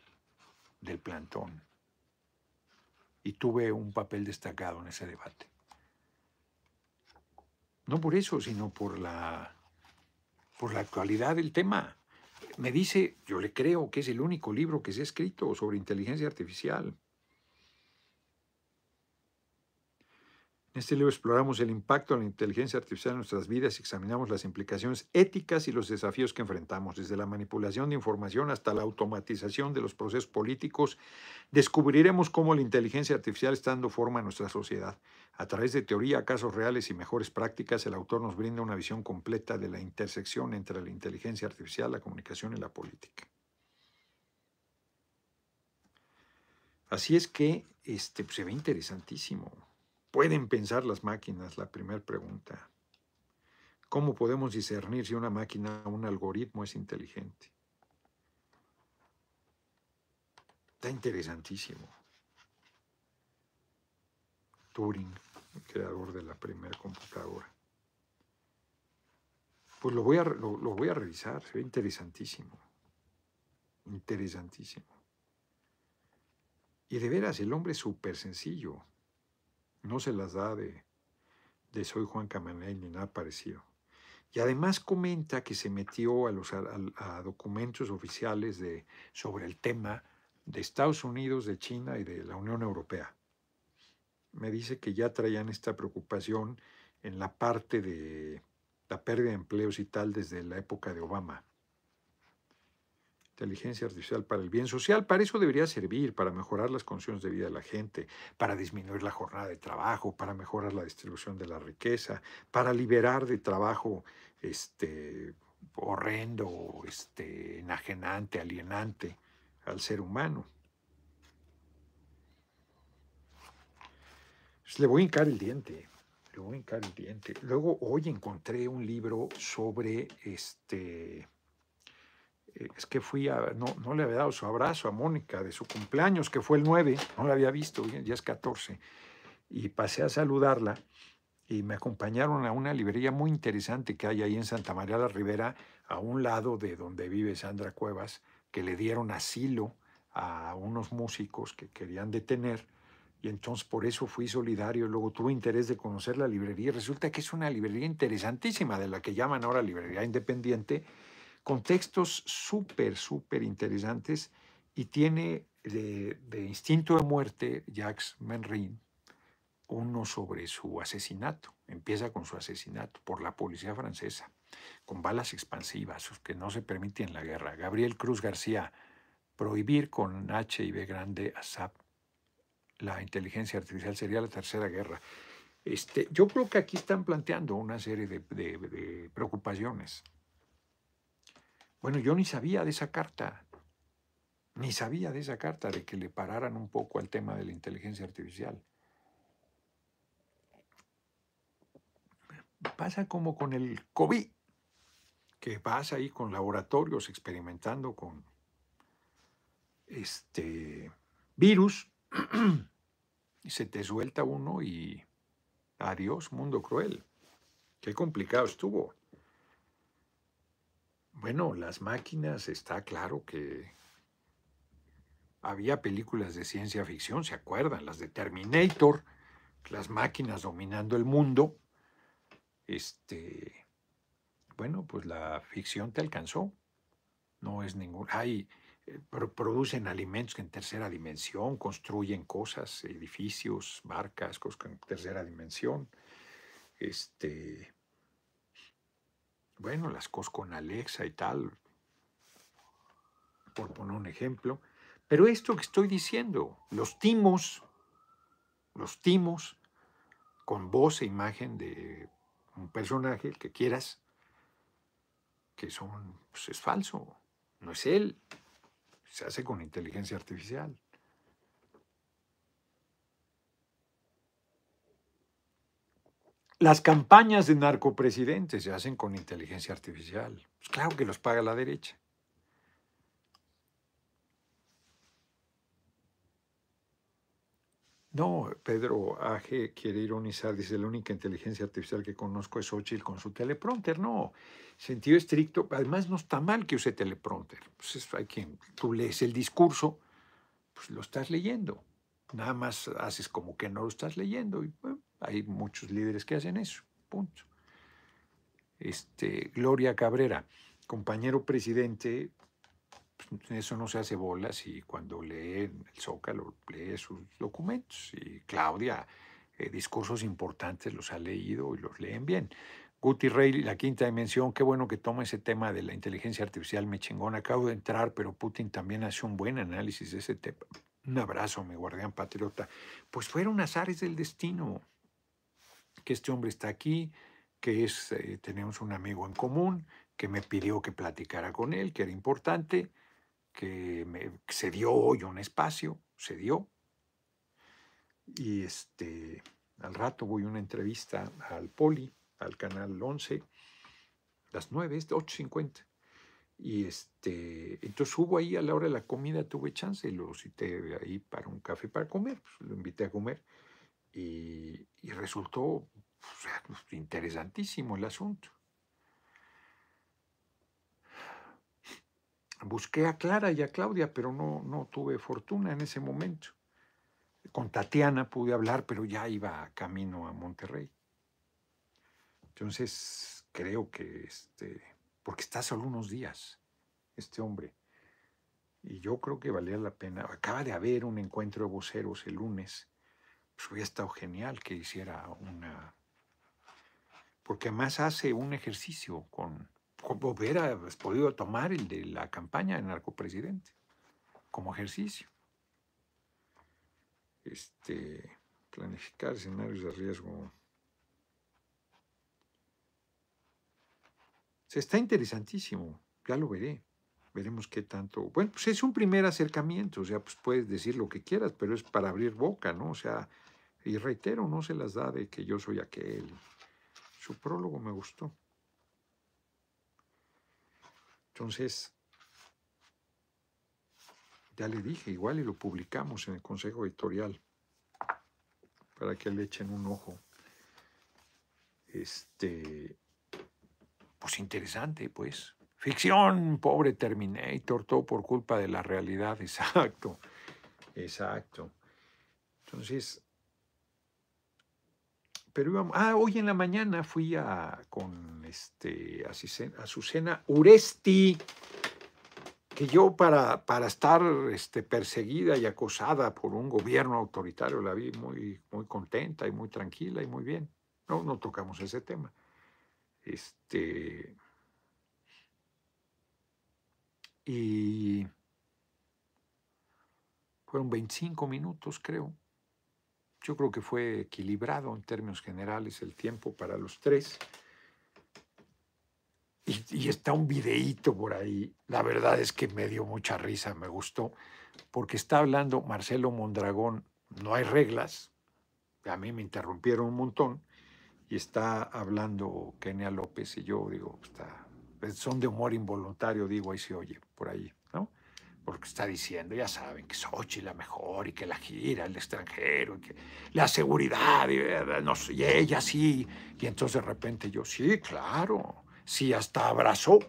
del plantón y tuve un papel destacado en ese debate. No por eso, sino por la... por la actualidad del tema. Me dice, yo le creo que es el único libro que se ha escrito sobre inteligencia artificial. En este libro exploramos el impacto de la inteligencia artificial en nuestras vidas y examinamos las implicaciones éticas y los desafíos que enfrentamos, desde la manipulación de información hasta la automatización de los procesos políticos. Descubriremos cómo la inteligencia artificial está dando forma a nuestra sociedad. A través de teoría, casos reales y mejores prácticas, el autor nos brinda una visión completa de la intersección entre la inteligencia artificial, la comunicación y la política. Así es que este, pues, se ve interesantísimo. ¿Pueden pensar las máquinas? La primera pregunta. ¿Cómo podemos discernir si una máquina o un algoritmo es inteligente? Está interesantísimo. Turing, el creador de la primera computadora. Pues lo voy a, lo, lo voy a revisar, se ve interesantísimo. Interesantísimo. Y de veras, el hombre es súper sencillo. No se las da de, de soy Juan Camaney ni nada parecido. Y además comenta que se metió a, los, a, a documentos oficiales de, sobre el tema de Estados Unidos, de China y de la Unión Europea. Me dice que ya traían esta preocupación en la parte de la pérdida de empleos y tal desde la época de Obama. inteligencia artificial para el bien social. Para eso debería servir, para mejorar las condiciones de vida de la gente, para disminuir la jornada de trabajo, para mejorar la distribución de la riqueza, para liberar de trabajo este, horrendo, este, enajenante, alienante al ser humano. Pues le voy a hincar el diente. Le voy a hincar el diente. Luego, hoy encontré un libro sobre este... Es que fui a... No, no le había dado su abrazo a Mónica de su cumpleaños, que fue el nueve. No la había visto, ya es catorce. Y pasé a saludarla y me acompañaron a una librería muy interesante que hay ahí en Santa María la Ribera, a un lado de donde vive Sandra Cuevas, que le dieron asilo a unos músicos que querían detener. Y entonces por eso fui solidario. Luego tuve interés de conocer la librería. Y resulta que es una librería interesantísima, de la que llaman ahora librería independiente, con textos súper, súper interesantes, y tiene de, de Instinto de Muerte, Jacques Menrin, uno sobre su asesinato. Empieza con su asesinato por la policía francesa, con balas expansivas, que no se permiten la guerra. Gabriel Cruz García, prohibir con H y B grande a S A P. La inteligencia artificial sería la tercera guerra. Este, yo creo que aquí están planteando una serie de, de, de preocupaciones. Bueno, yo ni sabía de esa carta, ni sabía de esa carta, de que le pararan un poco al tema de la inteligencia artificial. Pasa como con el COVID, que vas ahí con laboratorios experimentando con este virus, y se te suelta uno y adiós, mundo cruel. Qué complicado estuvo. Bueno, las máquinas, está claro que había películas de ciencia ficción, ¿se acuerdan? Las de Terminator, las máquinas dominando el mundo. Este, bueno, pues la ficción te alcanzó. No es ningún... Hay, producen alimentos en tercera dimensión, construyen cosas, edificios, barcas, cosas en tercera dimensión. Este... Bueno, las cosas con Alexa y tal, por poner un ejemplo. Pero esto que estoy diciendo, los timos, los timos, con voz e imagen de un personaje, el que quieras, que son, pues es falso, no es él, se hace con inteligencia artificial. Las campañas de narcopresidentes se hacen con inteligencia artificial. Pues claro que los paga la derecha. No, Pedro A G quiere ironizar, dice, la única inteligencia artificial que conozco es Xóchitl con su teleprompter. No, sentido estricto. Además, no está mal que use teleprompter. Pues es, hay quien, tú lees el discurso, pues lo estás leyendo. Nada más haces como que no lo estás leyendo y... Bueno, hay muchos líderes que hacen eso, punto. Este, Gloria Cabrera, compañero presidente, pues eso no se hace bolas, y cuando lee el Zócalo, lee sus documentos. Y Claudia, eh, discursos importantes los ha leído y los leen bien. Guti Rey, la quinta dimensión, qué bueno que toma ese tema de la inteligencia artificial, me chingón, acabo de entrar, pero Putin también hace un buen análisis de ese tema. Un abrazo, mi guardián patriota. Pues fueron azares del destino. Que este hombre está aquí, que es, eh, tenemos un amigo en común, que me pidió que platicara con él, que era importante, que me, se dio hoy un espacio, se dio. Y este, al rato voy a una entrevista al Poli, al Canal once, las nueve, ocho cincuenta. Y este, entonces hubo ahí, a la hora de la comida tuve chance y lo cité ahí para un café para comer, pues lo invité a comer. Y, y resultó, o sea, interesantísimo el asunto. Busqué a Clara y a Claudia, pero no, no tuve fortuna en ese momento. Con Tatiana pude hablar, pero ya iba camino a Monterrey. Entonces creo que, este, porque está solo unos días este hombre, y yo creo que valía la pena. Acaba de haber un encuentro de voceros el lunes. Pues hubiera estado genial que hiciera una... Porque además hace un ejercicio con hubiera podido tomar el de la campaña del narcopresidente como ejercicio. Este, planificar escenarios de riesgo. Se está interesantísimo, ya lo veré. Veremos qué tanto... Bueno, pues es un primer acercamiento, o sea, pues puedes decir lo que quieras, pero es para abrir boca, ¿no? O sea, y reitero, no se las da de que yo soy aquel. Su prólogo me gustó. Entonces, ya le dije, igual y lo publicamos en el Consejo Editorial, para que le echen un ojo. Este, pues interesante, pues. Ficción, pobre Terminator, todo por culpa de la realidad. Exacto, exacto. Entonces, pero íbamos, ah, hoy en la mañana fui a, con este, a Azucena Uresti, que yo para, para estar este, perseguida y acosada por un gobierno autoritario la vi muy, muy contenta y muy tranquila y muy bien. No, no tocamos ese tema. Este... Y fueron veinticinco minutos, creo. Yo creo que fue equilibrado en términos generales el tiempo para los tres. Y, y está un videíto por ahí. La verdad es que me dio mucha risa, me gustó. Porque está hablando Marcelo Mondragón, no hay reglas. A mí me interrumpieron un montón. Y está hablando Kenia López y yo digo, está... Son de humor involuntario, digo, ahí se oye, por ahí, ¿no? Porque está diciendo, ya saben, que Xóchitl la mejor y que la gira al extranjero, y que la seguridad, y, no, y ella sí. Y entonces de repente yo, sí, claro, sí, hasta abrazó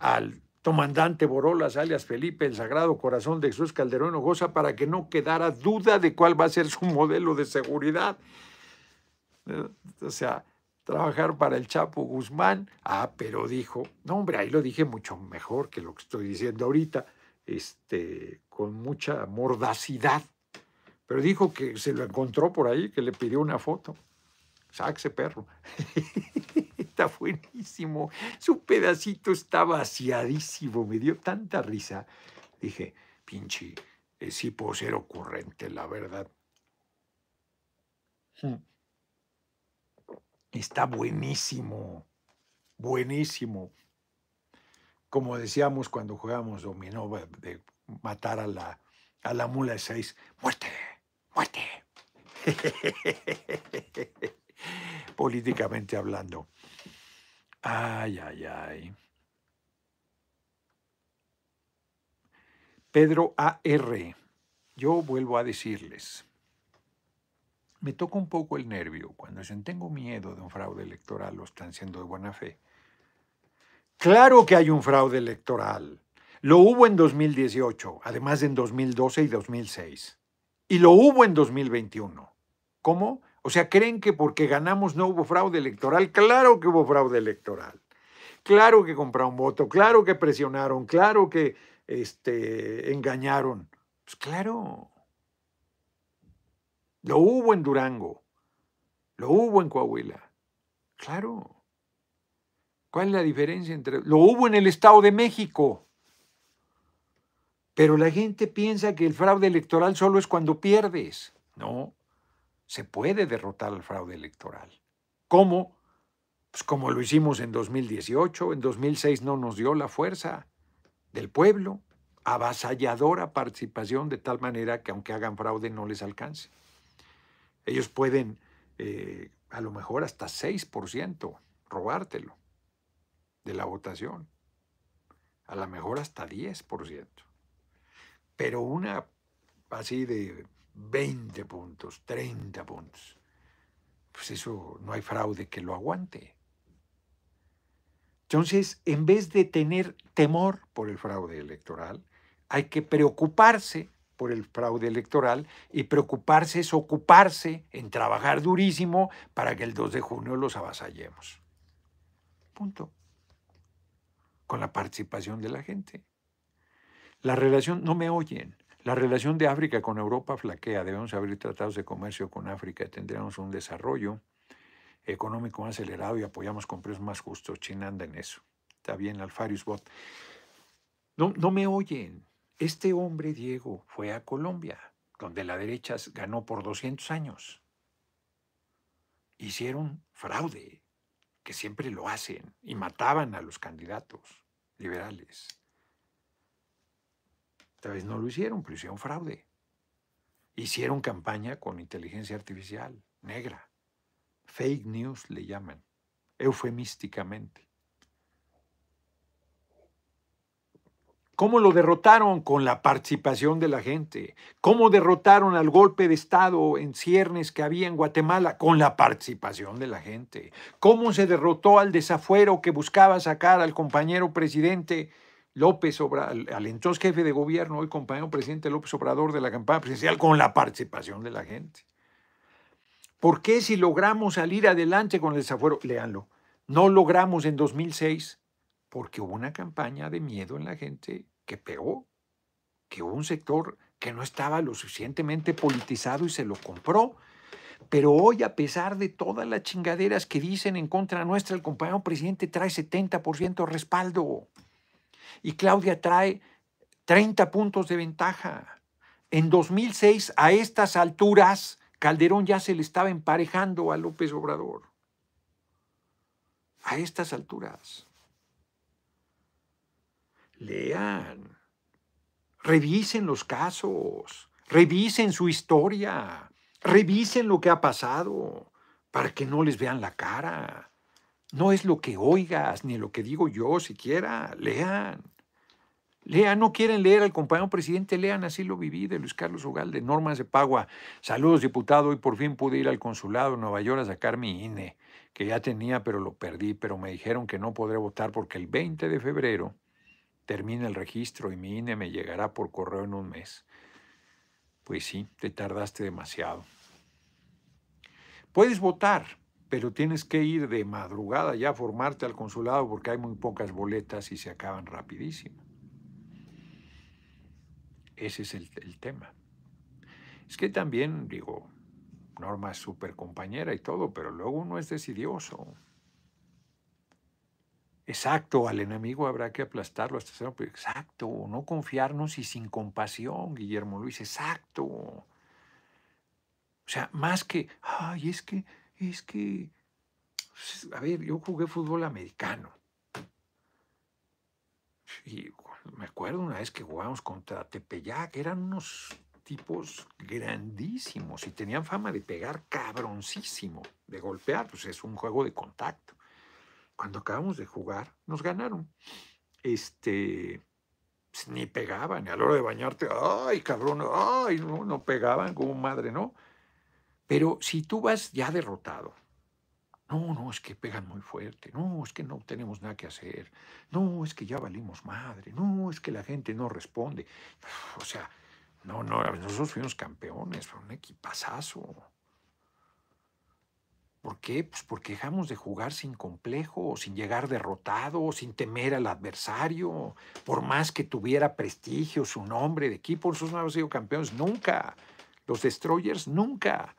al comandante Borolas, alias Felipe, el Sagrado Corazón de Jesús Calderón Hinojosa, para que no quedara duda de cuál va a ser su modelo de seguridad. O sea... Trabajar para el Chapo Guzmán. Ah, pero dijo, no hombre, ahí lo dije mucho mejor que lo que estoy diciendo ahorita, este, con mucha mordacidad. Pero dijo que se lo encontró por ahí, que le pidió una foto. Sáquese, perro. Está buenísimo. Su pedacito está vaciadísimo. Me dio tanta risa. Dije, pinche, eh, sí puedo ser ocurrente, la verdad. Sí. Está buenísimo, buenísimo. Como decíamos cuando jugábamos dominó, de matar a la, a la mula de seis. ¡Muerte! ¡Muerte! Políticamente hablando. Ay, ay, ay. Pedro A R. Yo vuelvo a decirles... Me toca un poco el nervio cuando dicen, tengo miedo de un fraude electoral, lo están haciendo de buena fe. Claro que hay un fraude electoral. Lo hubo en dos mil dieciocho, además en dos mil doce y dos mil seis. Y lo hubo en dos mil veintiuno. ¿Cómo? O sea, ¿creen que porque ganamos no hubo fraude electoral? Claro que hubo fraude electoral. Claro que compraron voto, claro que presionaron, claro que este, engañaron. Pues claro... Lo hubo en Durango, lo hubo en Coahuila, claro. ¿Cuál es la diferencia entre...? Lo hubo en el Estado de México. Pero la gente piensa que el fraude electoral solo es cuando pierdes. No, se puede derrotar al fraude electoral. ¿Cómo? Pues como lo hicimos en dos mil dieciocho, en dos mil seis no nos dio la fuerza del pueblo, avasalladora participación de tal manera que aunque hagan fraude no les alcance. Ellos pueden, eh, a lo mejor hasta seis por ciento, robártelo de la votación. A lo mejor hasta diez por ciento. Pero una así de veinte puntos, treinta puntos. Pues eso no hay fraude que lo aguante. Entonces, en vez de tener temor por el fraude electoral, hay que preocuparse por el fraude electoral, y preocuparse es ocuparse en trabajar durísimo para que el dos de junio los avasallemos. Punto. Con la participación de la gente. La relación, no me oyen, la relación de África con Europa flaquea. Debemos abrir tratados de comercio con África, tendremos un desarrollo económico más acelerado y apoyamos con precios más justos. China anda en eso. Está bien, Alfarius Bot. No, no me oyen. Este hombre, Diego, fue a Colombia, donde la derecha ganó por doscientos años. Hicieron fraude, que siempre lo hacen, y mataban a los candidatos liberales. Esta vez no lo hicieron, pero hicieron fraude. Hicieron campaña con inteligencia artificial, negra. Fake news le llaman, eufemísticamente. ¿Cómo lo derrotaron? Con la participación de la gente. ¿Cómo derrotaron al golpe de Estado en ciernes que había en Guatemala? Con la participación de la gente. ¿Cómo se derrotó al desafuero que buscaba sacar al compañero presidente López Obrador, al entonces jefe de gobierno, hoy compañero presidente López Obrador, de la campaña presidencial? Con la participación de la gente. ¿Por qué, si logramos salir adelante con el desafuero? Léanlo. No logramos en dos mil seis porque hubo una campaña de miedo en la gente que pegó, que hubo un sector que no estaba lo suficientemente politizado y se lo compró. Pero hoy, a pesar de todas las chingaderas que dicen en contra nuestra, el compañero presidente trae setenta por ciento respaldo y Claudia trae treinta puntos de ventaja. En dos mil seis, a estas alturas, Calderón ya se le estaba emparejando a López Obrador. A estas alturas. Lean, revisen los casos, revisen su historia, revisen lo que ha pasado para que no les vean la cara. No es lo que oigas ni lo que digo yo siquiera. Lean, lean. No quieren leer al compañero presidente, lean Así lo viví, de Luis Carlos Ugalde. Normas de Pagua. Saludos, diputado. Hoy por fin pude ir al consulado en Nueva York a sacar mi I N E, que ya tenía pero lo perdí, pero me dijeron que no podré votar porque el veinte de febrero termina el registro y mi I N E me llegará por correo en un mes. Pues sí, te tardaste demasiado. Puedes votar, pero tienes que ir de madrugada ya a formarte al consulado porque hay muy pocas boletas y se acaban rapidísimo. Ese es el, el tema. Es que también, digo, Norma es súper compañera y todo, pero luego uno es decidioso. Exacto, al enemigo habrá que aplastarlo hasta ser... Exacto, no confiarnos y sin compasión, Guillermo Luis, exacto. O sea, más que, ay, es que, es que... A ver, yo jugué fútbol americano. Y me acuerdo una vez que jugábamos contra Tepeyac, eran unos tipos grandísimos y tenían fama de pegar cabroncísimo, de golpear, pues es un juego de contacto. Cuando acabamos de jugar, nos ganaron. Este, pues, ni pegaban, a la hora de bañarte, ¡ay, cabrón! ¡Ay! No, no pegaban como madre, ¿no? Pero si tú vas ya derrotado, no, no, es que pegan muy fuerte, no, es que no tenemos nada que hacer, no, es que ya valimos madre, no, es que la gente no responde. O sea, no, no, nosotros fuimos campeones, fue un equipazazo. ¿Por qué? Pues porque dejamos de jugar sin complejo, sin llegar derrotado, sin temer al adversario. Por más que tuviera prestigio su nombre de equipo, nosotros no habíamos sido campeones nunca. Los Destroyers nunca.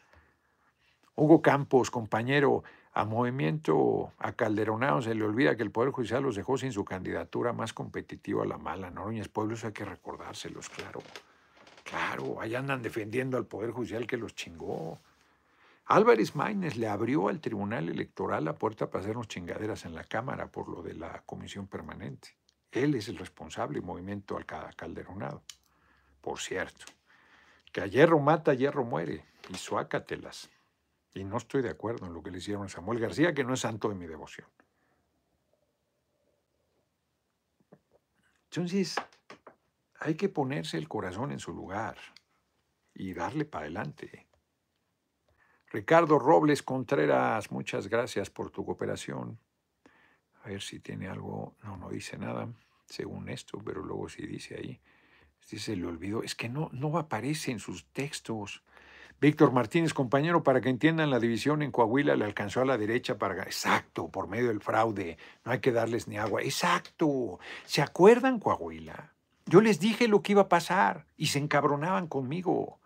Hugo Campos, compañero, a movimiento a Calderonado se le olvida que el Poder Judicial los dejó sin su candidatura más competitiva a la mala. Noroñez Pueblo, eso hay que recordárselos, claro. Claro, ahí andan defendiendo al Poder Judicial que los chingó. Álvarez Maínez le abrió al Tribunal Electoral la puerta para hacernos chingaderas en la Cámara por lo de la Comisión Permanente. Él es el responsable del movimiento al Calderonado. Por cierto, que a hierro mata, a hierro muere. Y suácatelas. Y no estoy de acuerdo en lo que le hicieron a Samuel García, que no es santo de mi devoción. Entonces, hay que ponerse el corazón en su lugar y darle para adelante. Ricardo Robles Contreras, muchas gracias por tu cooperación. A ver si tiene algo. No, no dice nada, según esto, pero luego sí dice ahí. Dice, le olvidó. Es que no, no aparece en sus textos. Víctor Martínez, compañero, para que entiendan la división en Coahuila, le alcanzó a la derecha para... Exacto, por medio del fraude. No hay que darles ni agua. Exacto. ¿Se acuerdan, Coahuila? Yo les dije lo que iba a pasar y se encabronaban conmigo.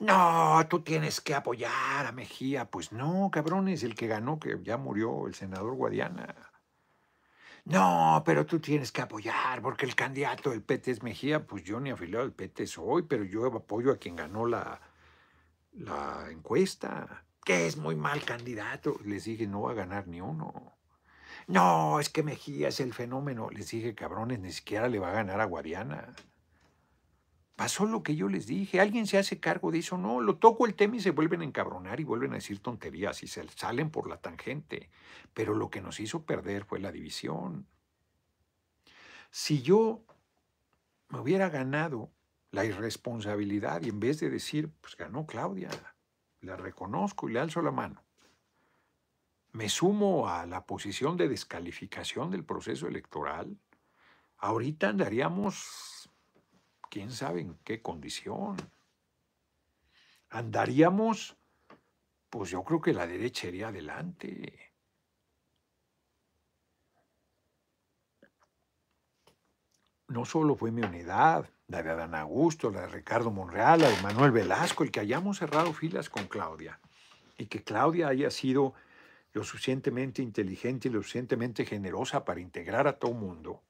No, tú tienes que apoyar a Mejía. Pues no, cabrones, el que ganó, que ya murió, el senador Guadiana. No, pero tú tienes que apoyar porque el candidato del P T es Mejía. Pues yo ni afiliado al P T soy, pero yo apoyo a quien ganó la, la encuesta, que es muy mal candidato. Les dije, no va a ganar ni uno. No, es que Mejía es el fenómeno. Les dije, cabrones, ni siquiera le va a ganar a Guadiana. Pasó lo que yo les dije. Alguien se hace cargo de eso. No, lo toco el tema y se vuelven a encabronar y vuelven a decir tonterías y se salen por la tangente. Pero lo que nos hizo perder fue la división. Si yo me hubiera ganado la irresponsabilidad y en vez de decir, pues ganó Claudia, la reconozco y le alzo la mano, me sumo a la posición de descalificación del proceso electoral, ahorita andaríamos, quién sabe en qué condición. Andaríamos, pues yo creo que la derecha iría adelante. No solo fue mi unidad, la de Adán Augusto, la de Ricardo Monreal, la de Manuel Velasco, el que hayamos cerrado filas con Claudia y que Claudia haya sido lo suficientemente inteligente y lo suficientemente generosa para integrar a todo mundo,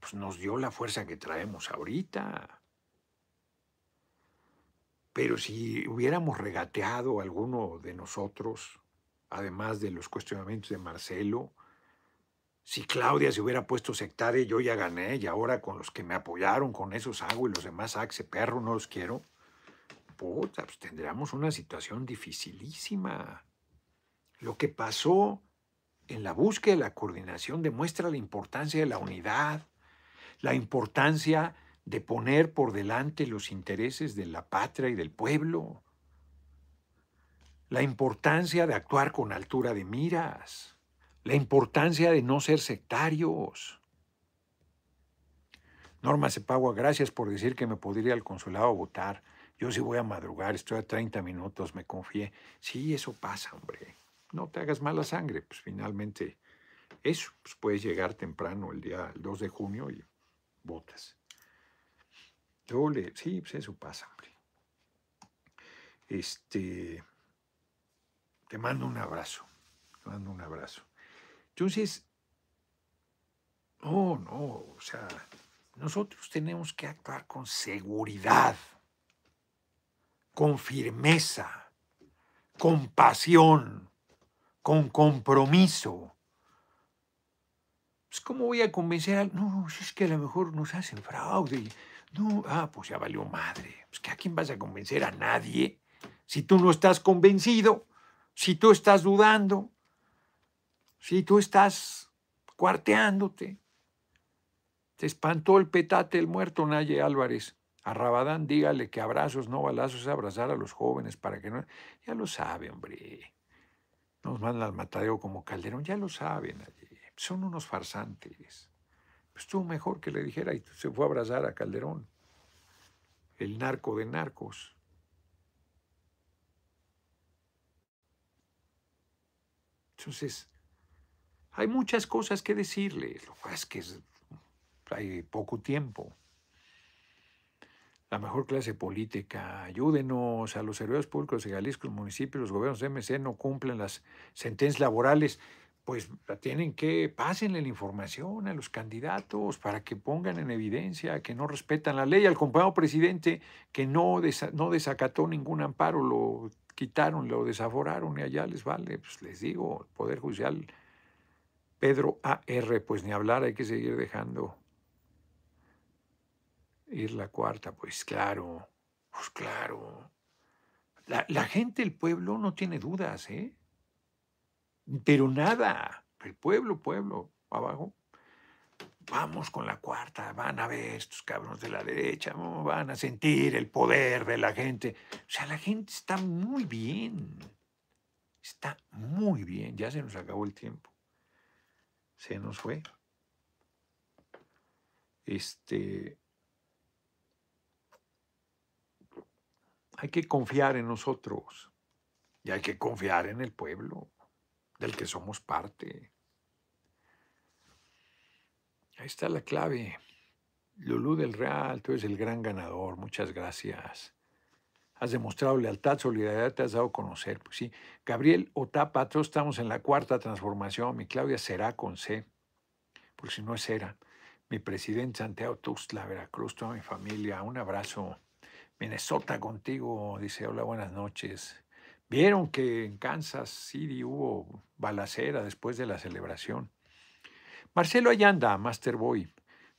pues nos dio la fuerza que traemos ahorita. Pero si hubiéramos regateado a alguno de nosotros, además de los cuestionamientos de Marcelo, si Claudia se hubiera puesto sectaria, yo ya gané y ahora con los que me apoyaron, con esos hago y los demás axe perro, no los quiero, puta, pues tendríamos una situación dificilísima. Lo que pasó en la búsqueda de la coordinación demuestra la importancia de la unidad, la importancia de poner por delante los intereses de la patria y del pueblo, la importancia de actuar con altura de miras, la importancia de no ser sectarios. Norma Cepagua, gracias por decir que me podría ir al consulado a votar. Yo sí voy a madrugar, estoy a treinta minutos, me confié. Sí, eso pasa, hombre. No te hagas mala sangre, pues finalmente eso, pues puedes llegar temprano el día el dos de junio y votas. Yo le, sí, pues eso pasa, hombre. Este, te mando un abrazo, te mando un abrazo. Entonces, no, no, o sea, nosotros tenemos que actuar con seguridad, con firmeza, con pasión, con compromiso. Pues, ¿cómo voy a convencer a...? No, es que a lo mejor nos hacen fraude. No, ah, pues ya valió madre. Pues, ¿a quién vas a convencer? A nadie. Si tú no estás convencido, si tú estás dudando, si tú estás cuarteándote. Te espantó el petate del muerto, Naye Álvarez. A Rabadán dígale que abrazos, no balazos, es abrazar a los jóvenes para que no... Ya lo sabe, hombre. Nos mandan al matadero como Calderón, ya lo saben allí. Son unos farsantes. Estuvo mejor que le dijera y se fue a abrazar a Calderón, el narco de narcos. Entonces, hay muchas cosas que decirles. Lo que pasa es que hay poco tiempo. La mejor clase política, ayúdenos a los servidores públicos de Jalisco, los municipios, los gobiernos de M C no cumplen las sentencias laborales, pues tienen que, pásenle la información a los candidatos para que pongan en evidencia que no respetan la ley. Al compañero presidente que no, desa, no desacató ningún amparo, lo quitaron, lo desaforaron y allá les vale, pues les digo, el Poder Judicial, Pedro A R, pues ni hablar, hay que seguir dejando ir la cuarta, pues claro, pues claro. La, la gente, el pueblo no tiene dudas, ¿eh? Pero nada, el pueblo, pueblo, abajo. Vamos con la cuarta, van a ver estos cabrones de la derecha, ¿no? Van a sentir el poder de la gente. O sea, la gente está muy bien, está muy bien. Ya se nos acabó el tiempo, se nos fue. Este... Hay que confiar en nosotros y hay que confiar en el pueblo del que somos parte. Ahí está la clave. Lulú del Real, tú eres el gran ganador. Muchas gracias. Has demostrado lealtad, solidaridad, te has dado a conocer. Pues sí. Gabriel Otapa, todos estamos en la cuarta transformación. Mi Claudia será con C. porque si no es era. Mi presidente Santiago Tuxtla, Veracruz, toda mi familia, un abrazo. Minnesota contigo, dice, hola, buenas noches. Vieron que en Kansas City hubo balacera después de la celebración. Marcelo Allanda, Masterboy,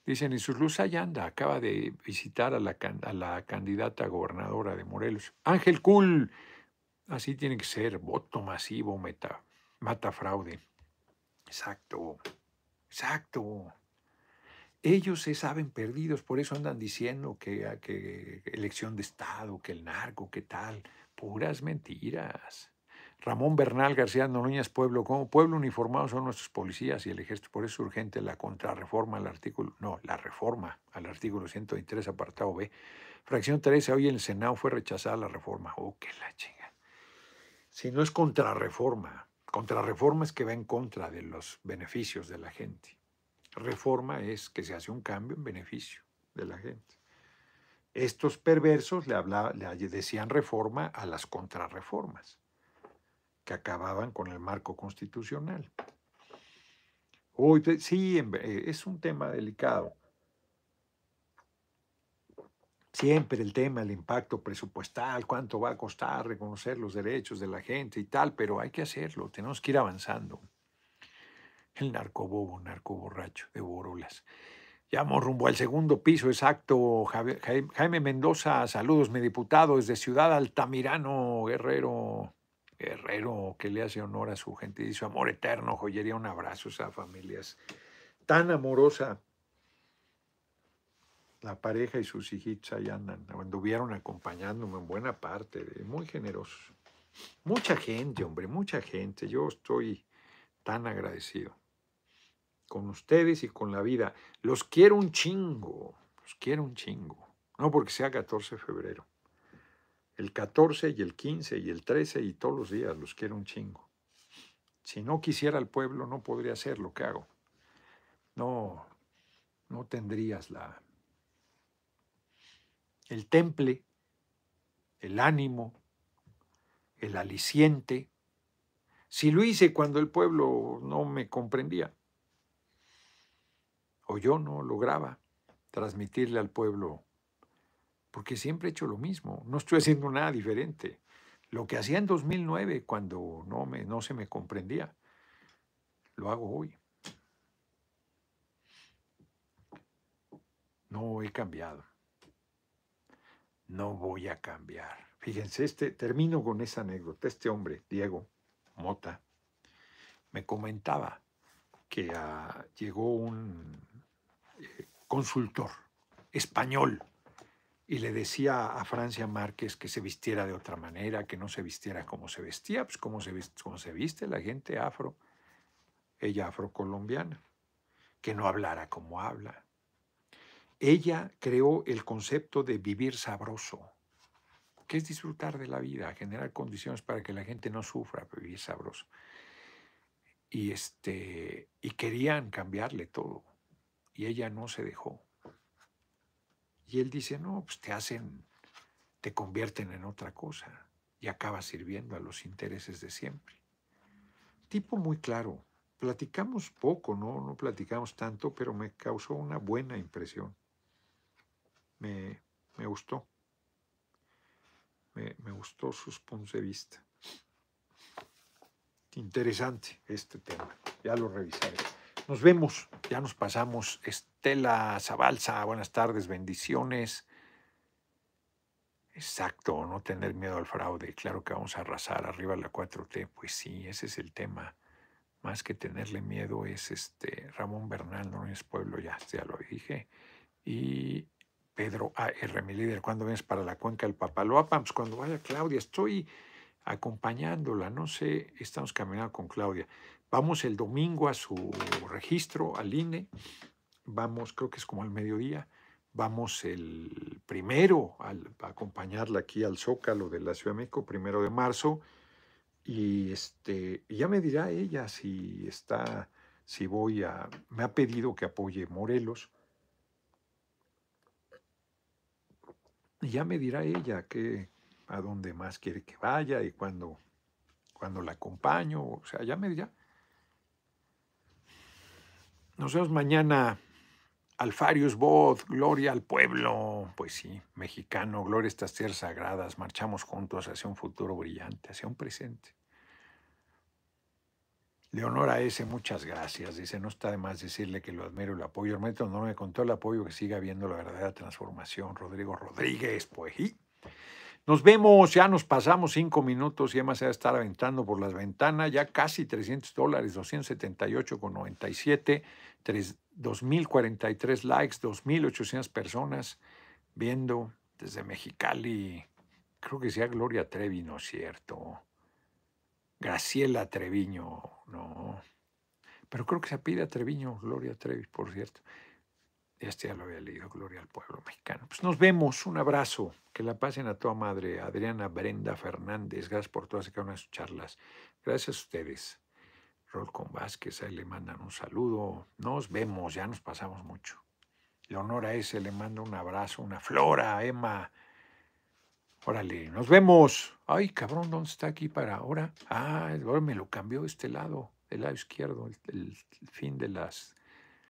dicen, y sus luz Allanda acaba de visitar a la, a la candidata a gobernadora de Morelos. Ángel Kuhl, así tiene que ser, voto masivo, meta, mata fraude. Exacto, exacto. Ellos se saben perdidos, por eso andan diciendo que, que elección de Estado, que el narco, que tal. Puras mentiras. Ramón Bernal García Noroñas, Pueblo, como pueblo uniformado son nuestros policías y el ejército. Por eso es urgente la contrarreforma al artículo, no, la reforma al artículo ciento veintitrés, apartado B. Fracción trece, hoy en el Senado fue rechazada la reforma. Oh, que la chinga. Si no es contrarreforma, contrarreforma es que va en contra de los beneficios de la gente. Reforma es que se hace un cambio en beneficio de la gente. Estos perversos le, hablaba, le decían reforma a las contrarreformas que acababan con el marco constitucional. Uy, sí, es un tema delicado. Siempre el tema del impacto presupuestal, cuánto va a costar reconocer los derechos de la gente y tal, pero hay que hacerlo, tenemos que ir avanzando. El narcobobo, narcoborracho de Borolas. Ya vamos rumbo al segundo piso, exacto. Jaime Mendoza, saludos, mi diputado, desde Ciudad Altamirano, Guerrero. Guerrero, que le hace honor a su gente y su amor eterno, joyería, un abrazo a esas familias. Tan amorosa. La pareja y sus hijitos allá andan, anduvieron acompañándome en buena parte, muy generosos. Mucha gente, hombre, mucha gente. Yo estoy tan agradecido con ustedes y con la vida. Los quiero un chingo, los quiero un chingo. No porque sea catorce de febrero. El catorce y el quince y el trece y todos los días los quiero un chingo. Si no quisiera al pueblo no podría hacer lo que hago. No, no tendrías la, el temple, el ánimo, el aliciente. Si lo hice cuando el pueblo no me comprendía, o yo no lograba transmitirle al pueblo, porque siempre he hecho lo mismo, no estoy haciendo nada diferente. Lo que hacía en dos mil nueve cuando no, me, no se me comprendía, lo hago hoy. No he cambiado. No voy a cambiar. Fíjense, este, termino con esa anécdota. Este hombre, Diego Mota, me comentaba que uh, llegó un eh, consultor español y le decía a Francia Márquez que se vistiera de otra manera, que no se vistiera como se vestía, pues como se, como se viste la gente afro, ella afrocolombiana, que no hablara como habla. Ella creó el concepto de vivir sabroso, que es disfrutar de la vida, generar condiciones para que la gente no sufra, vivir sabroso. Y, este, y querían cambiarle todo. Y ella no se dejó. Y él dice, no, pues te hacen, te convierten en otra cosa. Y acabas sirviendo a los intereses de siempre. Tipo muy claro. Platicamos poco, ¿no? No platicamos tanto, pero me causó una buena impresión. Me, me gustó. Me, me gustó sus puntos de vista. Interesante este tema, ya lo revisaré. Nos vemos, ya nos pasamos. Estela Zabalza, buenas tardes, bendiciones. Exacto, no tener miedo al fraude, claro que vamos a arrasar, arriba la cuatro T, pues sí, ese es el tema. Más que tenerle miedo es este Ramón Bernal, no es pueblo, ya, ya lo dije. Y Pedro A R, mi líder, ¿cuándo vienes para la cuenca del Papaloapan? Pues cuando vaya Claudia, estoy acompañándola, no sé, estamos caminando con Claudia. Vamos el domingo a su registro, al I N E, vamos, creo que es como al mediodía, vamos el primero al, a acompañarla aquí al Zócalo de la Ciudad de México, primero de marzo, y este, ya me dirá ella si está, si voy a, me ha pedido que apoye Morelos, y ya me dirá ella que a dónde más quiere que vaya y cuando, cuando la acompaño. O sea, ya me dirá. Nos vemos mañana. Alfarius Bod, gloria al pueblo. Pues sí, mexicano, gloria a estas tierras sagradas. Marchamos juntos hacia un futuro brillante, hacia un presente. Leonora S., muchas gracias. Dice, no está de más decirle que lo admiro y lo apoyo. Hermeto no me contó el apoyo, que siga habiendo la verdadera transformación. Rodrigo Rodríguez, pues sí. Nos vemos, ya nos pasamos cinco minutos y Emma se va a estar aventando por las ventanas. Ya casi trescientos dólares, doscientos setenta y ocho con noventa y siete, dos mil cuarenta y tres likes, dos mil ochocientas personas viendo desde Mexicali. Creo que sea Gloria Trevi, ¿no es cierto? Graciela Treviño, no. Pero creo que se pide Treviño, Gloria Trevi, por cierto. Este ya lo había leído, Gloria al Pueblo Mexicano. Pues nos vemos, un abrazo, que la pasen a toda madre. Adriana Brenda Fernández, gracias por todas y cada una de sus charlas. Gracias a ustedes. Rolcon Vázquez, ahí le mandan un saludo. Nos vemos, ya nos pasamos mucho. Leonora S. le manda un abrazo, una flor a Emma. Órale, nos vemos. Ay, cabrón, ¿dónde está aquí para ahora? Ah, ahora me lo cambió de este lado, del lado izquierdo, el, el fin de las...